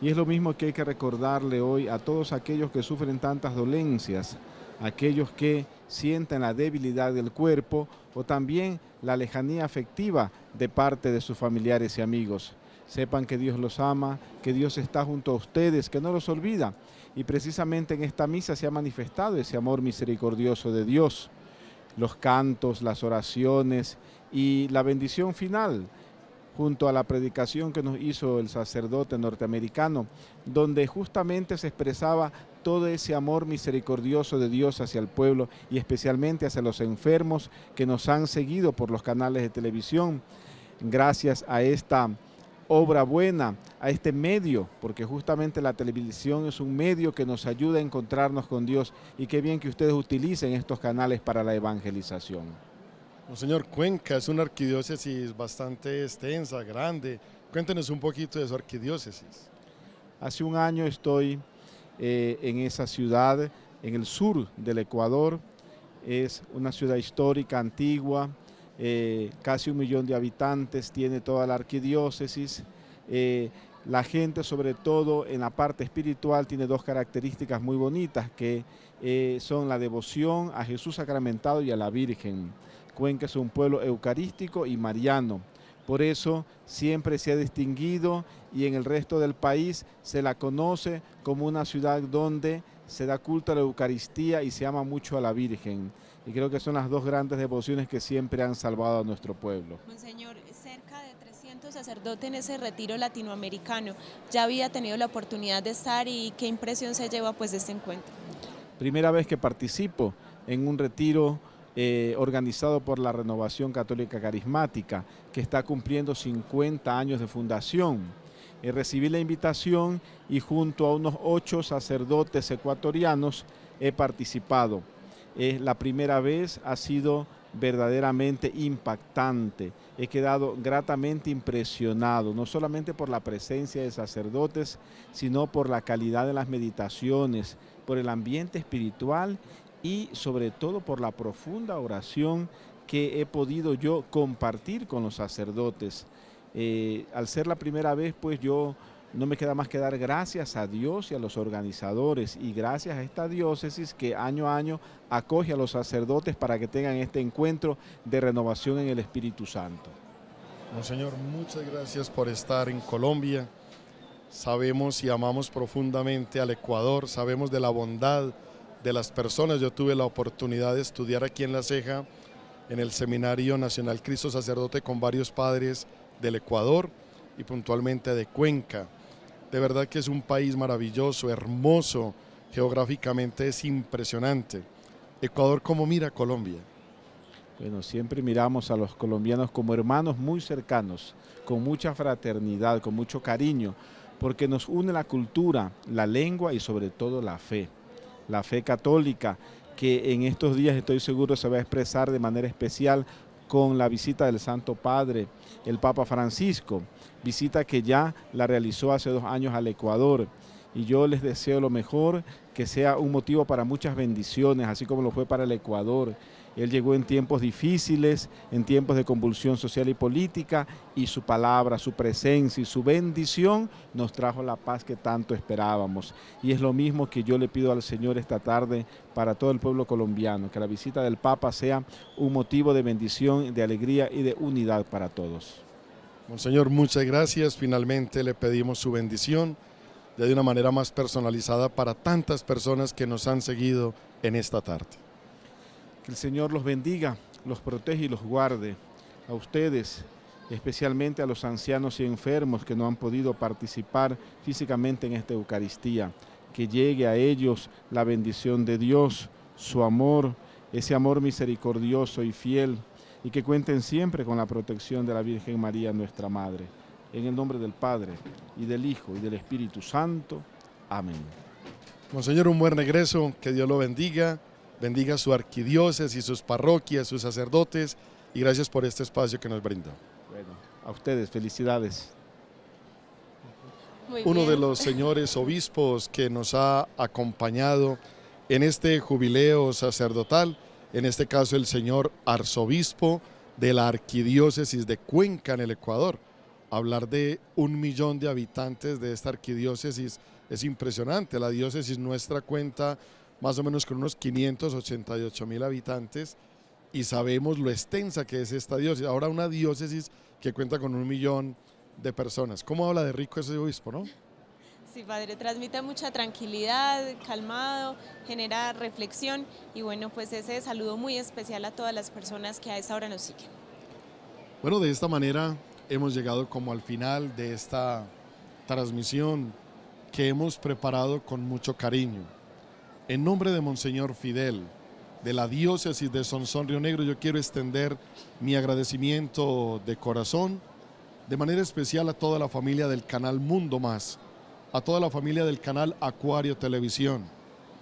Y es lo mismo que hay que recordarle hoy a todos aquellos que sufren tantas dolencias, aquellos que sienten la debilidad del cuerpo o también la lejanía afectiva de parte de sus familiares y amigos. Sepan que Dios los ama, que Dios está junto a ustedes, que no los olvida. Y precisamente en esta misa se ha manifestado ese amor misericordioso de Dios. Los cantos, las oraciones y la bendición final, junto a la predicación que nos hizo el sacerdote norteamericano, donde justamente se expresaba todo ese amor misericordioso de Dios hacia el pueblo y especialmente hacia los enfermos que nos han seguido por los canales de televisión. Gracias a esta obra buena, a este medio, porque justamente la televisión es un medio que nos ayuda a encontrarnos con Dios, y qué bien que ustedes utilicen estos canales para la evangelización. Monseñor, Cuenca es una arquidiócesis bastante extensa, grande. Cuéntenos un poquito de su arquidiócesis. Hace un año estoy eh, en esa ciudad, en el sur del Ecuador. Es una ciudad histórica, antigua. Eh, casi un millón de habitantes tiene toda la arquidiócesis. Eh, la gente, sobre todo en la parte espiritual, tiene dos características muy bonitas, que eh, son la devoción a Jesús sacramentado y a la Virgen. Cuenca es un pueblo eucarístico y mariano, por eso siempre se ha distinguido, y en el resto del país se la conoce como una ciudad donde se da culto a la Eucaristía y se ama mucho a la Virgen. Y creo que son las dos grandes devociones que siempre han salvado a nuestro pueblo. Monseñor, cerca de trescientos sacerdotes en ese retiro latinoamericano. Ya había tenido la oportunidad de estar, y ¿qué impresión se lleva pues de este encuentro? Primera vez que participo en un retiro eh, organizado por la Renovación Católica Carismática, que está cumpliendo cincuenta años de fundación. Eh, recibí la invitación y junto a unos ocho sacerdotes ecuatorianos he participado. Eh, la primera vez ha sido verdaderamente impactante. He quedado gratamente impresionado, no solamente por la presencia de sacerdotes, sino por la calidad de las meditaciones, por el ambiente espiritual y sobre todo por la profunda oración que he podido yo compartir con los sacerdotes. Eh, al ser la primera vez, pues yo No me queda más que dar gracias a Dios y a los organizadores y gracias a esta diócesis que año a año acoge a los sacerdotes para que tengan este encuentro de renovación en el Espíritu Santo. Monseñor, muchas gracias por estar en Colombia. Sabemos y amamos profundamente al Ecuador, sabemos de la bondad de las personas. Yo tuve la oportunidad de estudiar aquí en La Ceja, en el Seminario Nacional Cristo Sacerdote, con varios padres del Ecuador y puntualmente de Cuenca. De verdad que es un país maravilloso, hermoso, geográficamente es impresionante. Ecuador, ¿cómo mira Colombia? Bueno, siempre miramos a los colombianos como hermanos muy cercanos, con mucha fraternidad, con mucho cariño, porque nos une la cultura, la lengua y sobre todo la fe. La fe católica, que en estos días estoy seguro se va a expresar de manera especial con la visita del Santo Padre, el Papa Francisco, visita que ya la realizó hace dos años al Ecuador. Y yo les deseo lo mejor, que sea un motivo para muchas bendiciones, así como lo fue para el Ecuador. Él llegó en tiempos difíciles, en tiempos de convulsión social y política, y su palabra, su presencia y su bendición nos trajo la paz que tanto esperábamos. Y es lo mismo que yo le pido al Señor esta tarde para todo el pueblo colombiano, que la visita del Papa sea un motivo de bendición, de alegría y de unidad para todos. Monseñor, muchas gracias. Finalmente le pedimos su bendición ya de una manera más personalizada para tantas personas que nos han seguido en esta tarde. Que el Señor los bendiga, los protege y los guarde. A ustedes, especialmente a los ancianos y enfermos que no han podido participar físicamente en esta Eucaristía. Que llegue a ellos la bendición de Dios, su amor, ese amor misericordioso y fiel. Y que cuenten siempre con la protección de la Virgen María, nuestra Madre. En el nombre del Padre, y del Hijo, y del Espíritu Santo. Amén. Monseñor, un buen regreso. Que Dios lo bendiga. Bendiga su arquidiócesis, sus parroquias, sus sacerdotes, y gracias por este espacio que nos brinda. Bueno, a ustedes, felicidades. Muy Uno bien. de los señores obispos que nos ha acompañado en este jubileo sacerdotal, en este caso el señor arzobispo de la arquidiócesis de Cuenca en el Ecuador. Hablar de un millón de habitantes de esta arquidiócesis es impresionante. La diócesis nuestra cuenta más o menos con unos quinientos ochenta y ocho mil habitantes, y sabemos lo extensa que es esta diócesis. Ahora una diócesis que cuenta con un millón de personas. ¿Cómo habla de rico ese obispo, no? Sí, padre, transmite mucha tranquilidad, calmado, genera reflexión, y bueno, pues ese saludo muy especial a todas las personas que a esta hora nos siguen. Bueno, de esta manera hemos llegado como al final de esta transmisión que hemos preparado con mucho cariño. En nombre de Monseñor Fidel, de la diócesis de Sonsón-Rionegro, yo quiero extender mi agradecimiento de corazón, de manera especial a toda la familia del canal Mundo Más, a toda la familia del canal Acuario Televisión,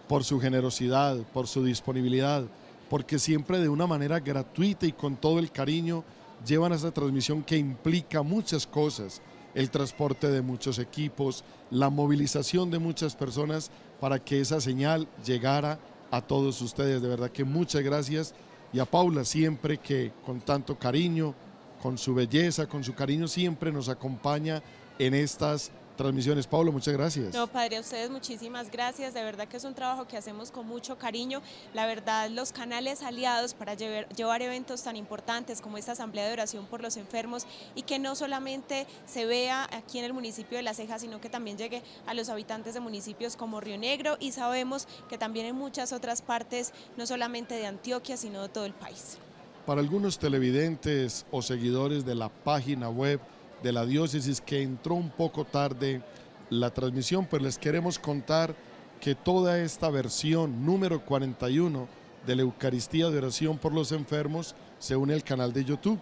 por su generosidad, por su disponibilidad, porque siempre de una manera gratuita y con todo el cariño llevan a esta transmisión que implica muchas cosas, el transporte de muchos equipos, la movilización de muchas personas para que esa señal llegara a todos ustedes. De verdad que muchas gracias, y a Paula siempre que con tanto cariño, con su belleza, con su cariño siempre nos acompaña en estas transmisiones. Paula, muchas gracias. No, padre, a ustedes muchísimas gracias. De verdad que es un trabajo que hacemos con mucho cariño. La verdad, los canales aliados para llevar, llevar eventos tan importantes como esta Asamblea de Oración por los Enfermos, y que no solamente se vea aquí en el municipio de La Ceja, sino que también llegue a los habitantes de municipios como Rionegro, y sabemos que también en muchas otras partes, no solamente de Antioquia, sino de todo el país. Para algunos televidentes o seguidores de la página web de la diócesis que entró un poco tarde la transmisión, pues les queremos contar que toda esta versión número cuarenta y uno de la Eucaristía de Oración por los Enfermos se une al canal de YouTube.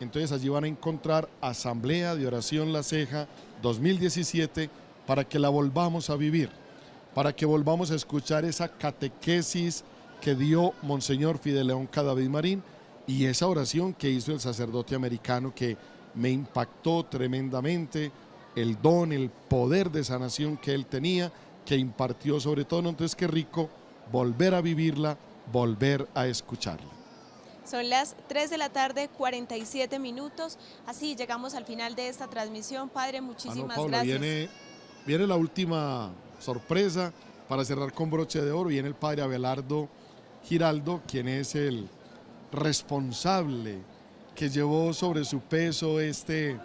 Entonces allí van a encontrar Asamblea de Oración La Ceja dos mil diecisiete para que la volvamos a vivir, para que volvamos a escuchar esa catequesis que dio Monseñor Fidel León Cadavid Marín y esa oración que hizo el sacerdote americano que me impactó tremendamente, el don, el poder de sanación que él tenía, que impartió sobre todo. Entonces qué rico volver a vivirla, volver a escucharla. Son las tres de la tarde, cuarenta y siete minutos. Así llegamos al final de esta transmisión. Padre, muchísimas ah, no, Paula, gracias. Viene, viene la última sorpresa para cerrar con broche de oro. Viene el padre Abelardo Giraldo, quien es el responsable que llevó sobre su peso este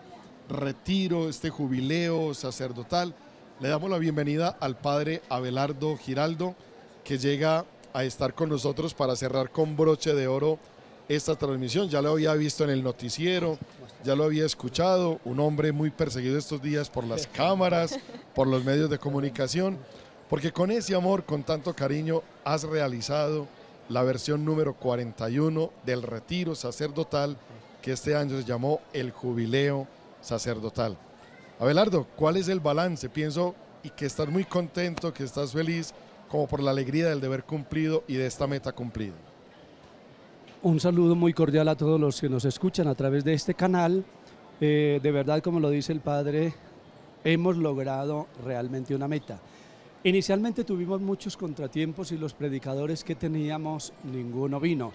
retiro, este jubileo sacerdotal. Le damos la bienvenida al padre Abelardo Giraldo, que llega a estar con nosotros para cerrar con broche de oro esta transmisión. Ya lo había visto en el noticiero, ya lo había escuchado, un hombre muy perseguido estos días por las cámaras, por los medios de comunicación, porque con ese amor, con tanto cariño, has realizado la versión número cuarenta y uno del retiro sacerdotal, que este año se llamó el Jubileo Sacerdotal. Abelardo, ¿cuál es el balance? Pienso y que estás muy contento, que estás feliz, como por la alegría del deber cumplido y de esta meta cumplida. Un saludo muy cordial a todos los que nos escuchan a través de este canal. Eh, de verdad, como lo dice el padre, hemos logrado realmente una meta. Inicialmente tuvimos muchos contratiempos y los predicadores que teníamos, ninguno vino.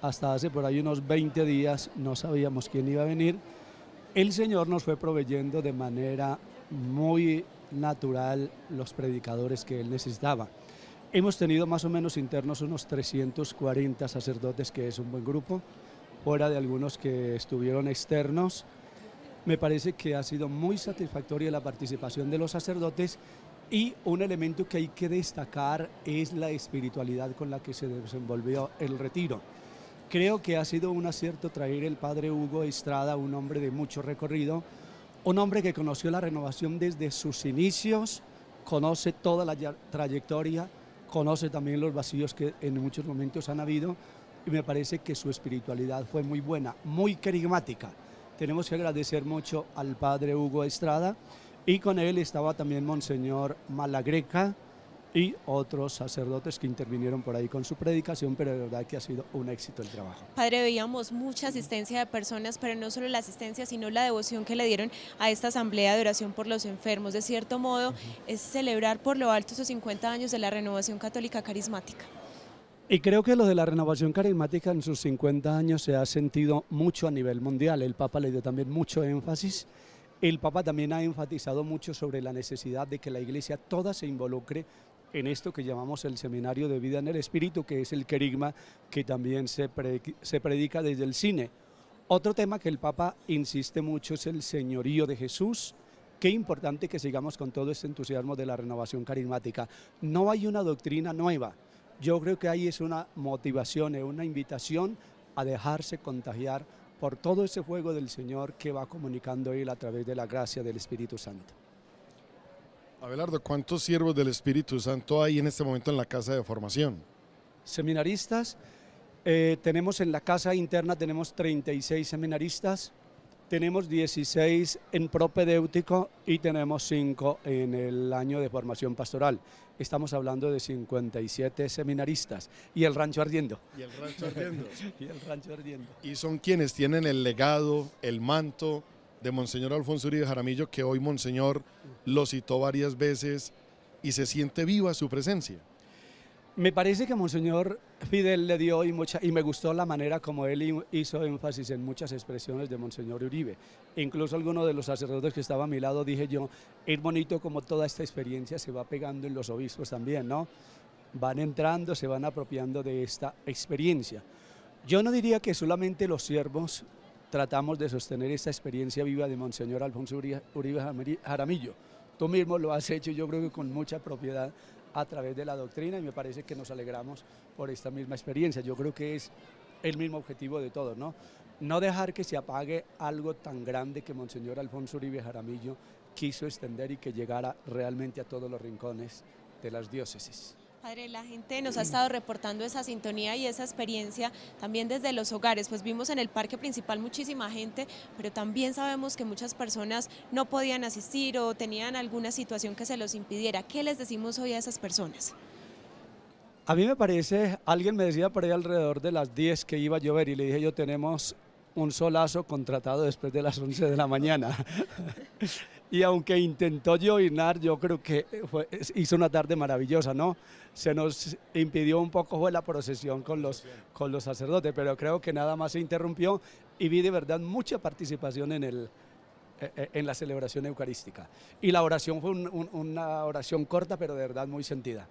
Hasta hace por ahí unos veinte días no sabíamos quién iba a venir. El Señor nos fue proveyendo de manera muy natural los predicadores que Él necesitaba. Hemos tenido más o menos internos unos trescientos cuarenta sacerdotes, que es un buen grupo, fuera de algunos que estuvieron externos. Me parece que ha sido muy satisfactoria la participación de los sacerdotes, y un elemento que hay que destacar es la espiritualidad con la que se desenvolvió el retiro. Creo que ha sido un acierto traer el padre Hugo Estrada, un hombre de mucho recorrido, un hombre que conoció la renovación desde sus inicios, conoce toda la trayectoria, conoce también los vacíos que en muchos momentos han habido, y me parece que su espiritualidad fue muy buena, muy carismática. Tenemos que agradecer mucho al padre Hugo Estrada, y con él estaba también Monseñor Malagreca y otros sacerdotes que intervinieron por ahí con su predicación, pero de verdad que ha sido un éxito el trabajo. Padre, veíamos mucha asistencia de personas, pero no solo la asistencia, sino la devoción que le dieron a esta Asamblea de Oración por los Enfermos. De cierto modo, uh-huh. es celebrar por lo alto esos cincuenta años de la renovación católica carismática. Y creo que lo de la renovación carismática en sus cincuenta años se ha sentido mucho a nivel mundial. El Papa le dio también mucho énfasis. El Papa también ha enfatizado mucho sobre la necesidad de que la Iglesia toda se involucre en esto que llamamos el Seminario de Vida en el Espíritu, que es el querigma que también se, pre, se predica desde el cine. Otro tema que el Papa insiste mucho es el señorío de Jesús. Qué importante que sigamos con todo este entusiasmo de la renovación carismática. No hay una doctrina nueva. Yo creo que ahí es una motivación, es una invitación a dejarse contagiar por todo ese fuego del Señor que va comunicando Él a través de la gracia del Espíritu Santo. Abelardo, ¿cuántos siervos del Espíritu Santo hay en este momento en la casa de formación? Seminaristas, eh, tenemos en la casa interna, tenemos treinta y seis seminaristas, tenemos dieciséis en propedéutico y tenemos cinco en el año de formación pastoral. Estamos hablando de cincuenta y siete seminaristas y el Rancho Ardiendo. Y el Rancho Ardiendo. Y el Rancho Ardiendo. Y son quienes tienen el legado, el manto de Monseñor Alfonso Uribe Jaramillo, que hoy Monseñor lo citó varias veces y se siente viva su presencia. Me parece que Monseñor Fidel le dio y, mucha, y me gustó la manera como él hizo énfasis en muchas expresiones de Monseñor Uribe. Incluso alguno de los sacerdotes que estaba a mi lado dije yo, es bonito como toda esta experiencia se va pegando en los obispos también, ¿no? Van entrando, se van apropiando de esta experiencia. Yo no diría que solamente los siervos tratamos de sostener esta experiencia viva de Monseñor Alfonso Uribe Jaramillo. Tú mismo lo has hecho, yo creo que con mucha propiedad a través de la doctrina, y me parece que nos alegramos por esta misma experiencia. Yo creo que es el mismo objetivo de todos, ¿no? No dejar que se apague algo tan grande que Monseñor Alfonso Uribe Jaramillo quiso extender y que llegara realmente a todos los rincones de las diócesis. Padre, la gente nos ha estado reportando esa sintonía y esa experiencia también desde los hogares, pues vimos en el parque principal muchísima gente, pero también sabemos que muchas personas no podían asistir o tenían alguna situación que se los impidiera. ¿Qué les decimos hoy a esas personas? A mí me parece, alguien me decía por ahí alrededor de las diez que iba a llover y le dije yo, tenemos un solazo contratado después de las once de la mañana. y aunque intentó llovinar, yo creo que fue, hizo una tarde maravillosa, ¿no? Se nos impidió un poco fue la procesión con los, con los sacerdotes, pero creo que nada más se interrumpió y vi de verdad mucha participación en el... en la celebración eucarística. Y la oración fue un, un, una oración corta, pero de verdad muy sentida.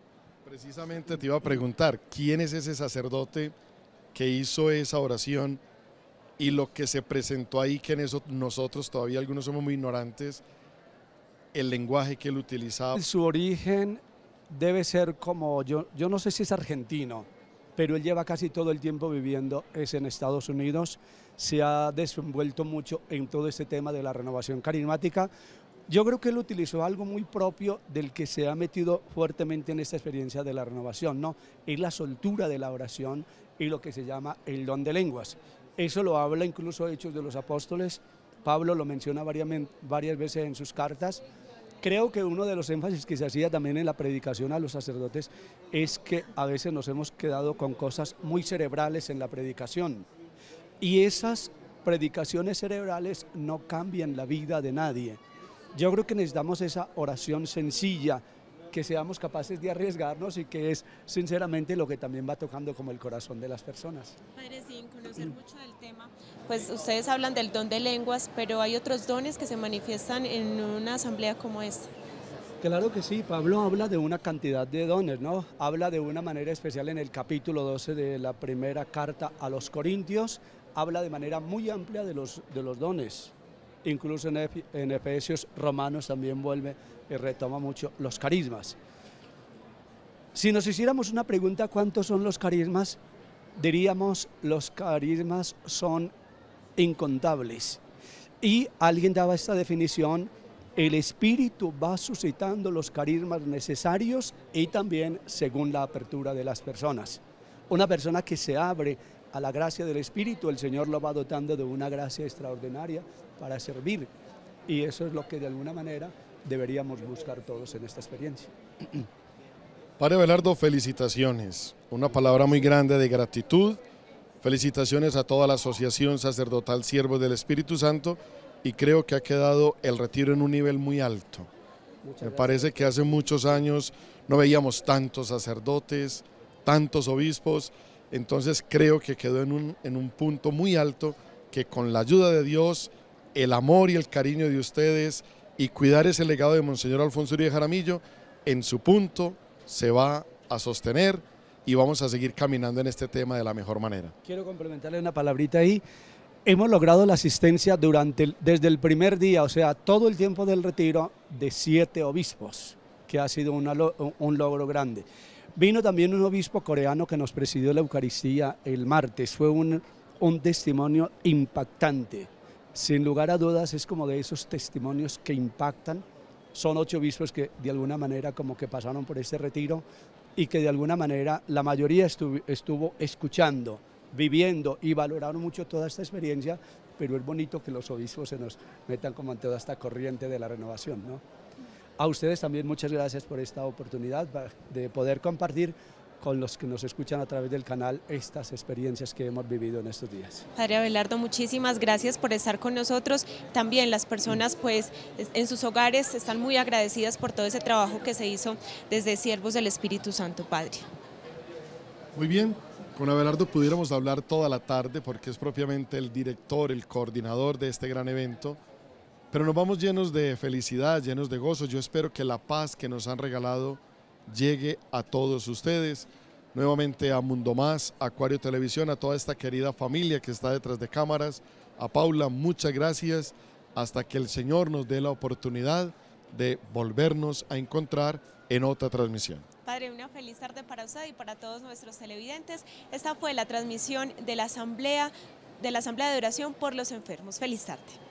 Precisamente te iba a preguntar, ¿quién es ese sacerdote que hizo esa oración y lo que se presentó ahí, que en eso nosotros todavía algunos somos muy ignorantes, el lenguaje que él utilizaba? Su origen debe ser como, yo, yo no sé si es argentino, pero él lleva casi todo el tiempo viviendo, es en Estados Unidos, se ha desenvuelto mucho en todo este tema de la renovación carismática. Yo creo que él utilizó algo muy propio del que se ha metido fuertemente en esta experiencia de la renovación, ¿no? Es la soltura de la oración y lo que se llama el don de lenguas. Eso lo habla incluso Hechos de los Apóstoles, Pablo lo menciona varias, varias veces en sus cartas. Creo que uno de los énfasis que se hacía también en la predicación a los sacerdotes es que a veces nos hemos quedado con cosas muy cerebrales en la predicación y esas predicaciones cerebrales no cambian la vida de nadie. Yo creo que necesitamos esa oración sencilla, que seamos capaces de arriesgarnos y que es sinceramente lo que también va tocando como el corazón de las personas. Padre, sin conocer mucho del tema, pues ustedes hablan del don de lenguas, pero hay otros dones que se manifiestan en una asamblea como esta. Claro que sí, Pablo habla de una cantidad de dones, ¿no? Habla de una manera especial en el capítulo doce de la primera carta a los Corintios, habla de manera muy amplia de los, de los dones. Incluso en, Efe, en Efesios, Romanos también vuelve y retoma mucho los carismas. Si nos hiciéramos una pregunta, ¿cuántos son los carismas? Diríamos, los carismas son incontables. Y alguien daba esta definición, el Espíritu va suscitando los carismas necesarios y también según la apertura de las personas. Una persona que se abre a la gracia del Espíritu, el Señor lo va dotando de una gracia extraordinaria para servir, y eso es lo que de alguna manera deberíamos buscar todos en esta experiencia. Padre Abelardo, felicitaciones, una palabra muy grande de gratitud, felicitaciones a toda la Asociación Sacerdotal Siervos del Espíritu Santo, y creo que ha quedado el retiro en un nivel muy alto. Me parece que hace muchos años no veíamos tantos sacerdotes, tantos obispos. Entonces creo que quedó en un, en un punto muy alto, que con la ayuda de Dios, el amor y el cariño de ustedes y cuidar ese legado de Monseñor Alfonso Uribe Jaramillo, en su punto se va a sostener y vamos a seguir caminando en este tema de la mejor manera. Quiero complementarle una palabrita ahí. Hemos logrado la asistencia durante el, desde el primer día, o sea, todo el tiempo del retiro, de siete obispos, que ha sido una, un logro grande. Vino también un obispo coreano que nos presidió la Eucaristía el martes. Fue un, un testimonio impactante. Sin lugar a dudas, es como de esos testimonios que impactan. Son ocho obispos que de alguna manera como que pasaron por este retiro y que de alguna manera la mayoría estuvo, estuvo escuchando, viviendo y valoraron mucho toda esta experiencia, pero es bonito que los obispos se nos metan como en toda esta corriente de la renovación, ¿no? A ustedes también muchas gracias por esta oportunidad de poder compartir con los que nos escuchan a través del canal estas experiencias que hemos vivido en estos días. Padre Abelardo, muchísimas gracias por estar con nosotros. También las personas pues en sus hogares están muy agradecidas por todo ese trabajo que se hizo desde Siervos del Espíritu Santo, Padre. Muy bien, con Abelardo pudiéramos hablar toda la tarde porque es propiamente el director, el coordinador de este gran evento. Pero nos vamos llenos de felicidad, llenos de gozo. Yo espero que la paz que nos han regalado llegue a todos ustedes. Nuevamente a Mundo Más, a Acuario Televisión, a toda esta querida familia que está detrás de cámaras. A Paula, muchas gracias. Hasta que el Señor nos dé la oportunidad de volvernos a encontrar en otra transmisión. Padre, una feliz tarde para usted y para todos nuestros televidentes. Esta fue la transmisión de la Asamblea de, la Asamblea de Oración por los Enfermos. Feliz tarde.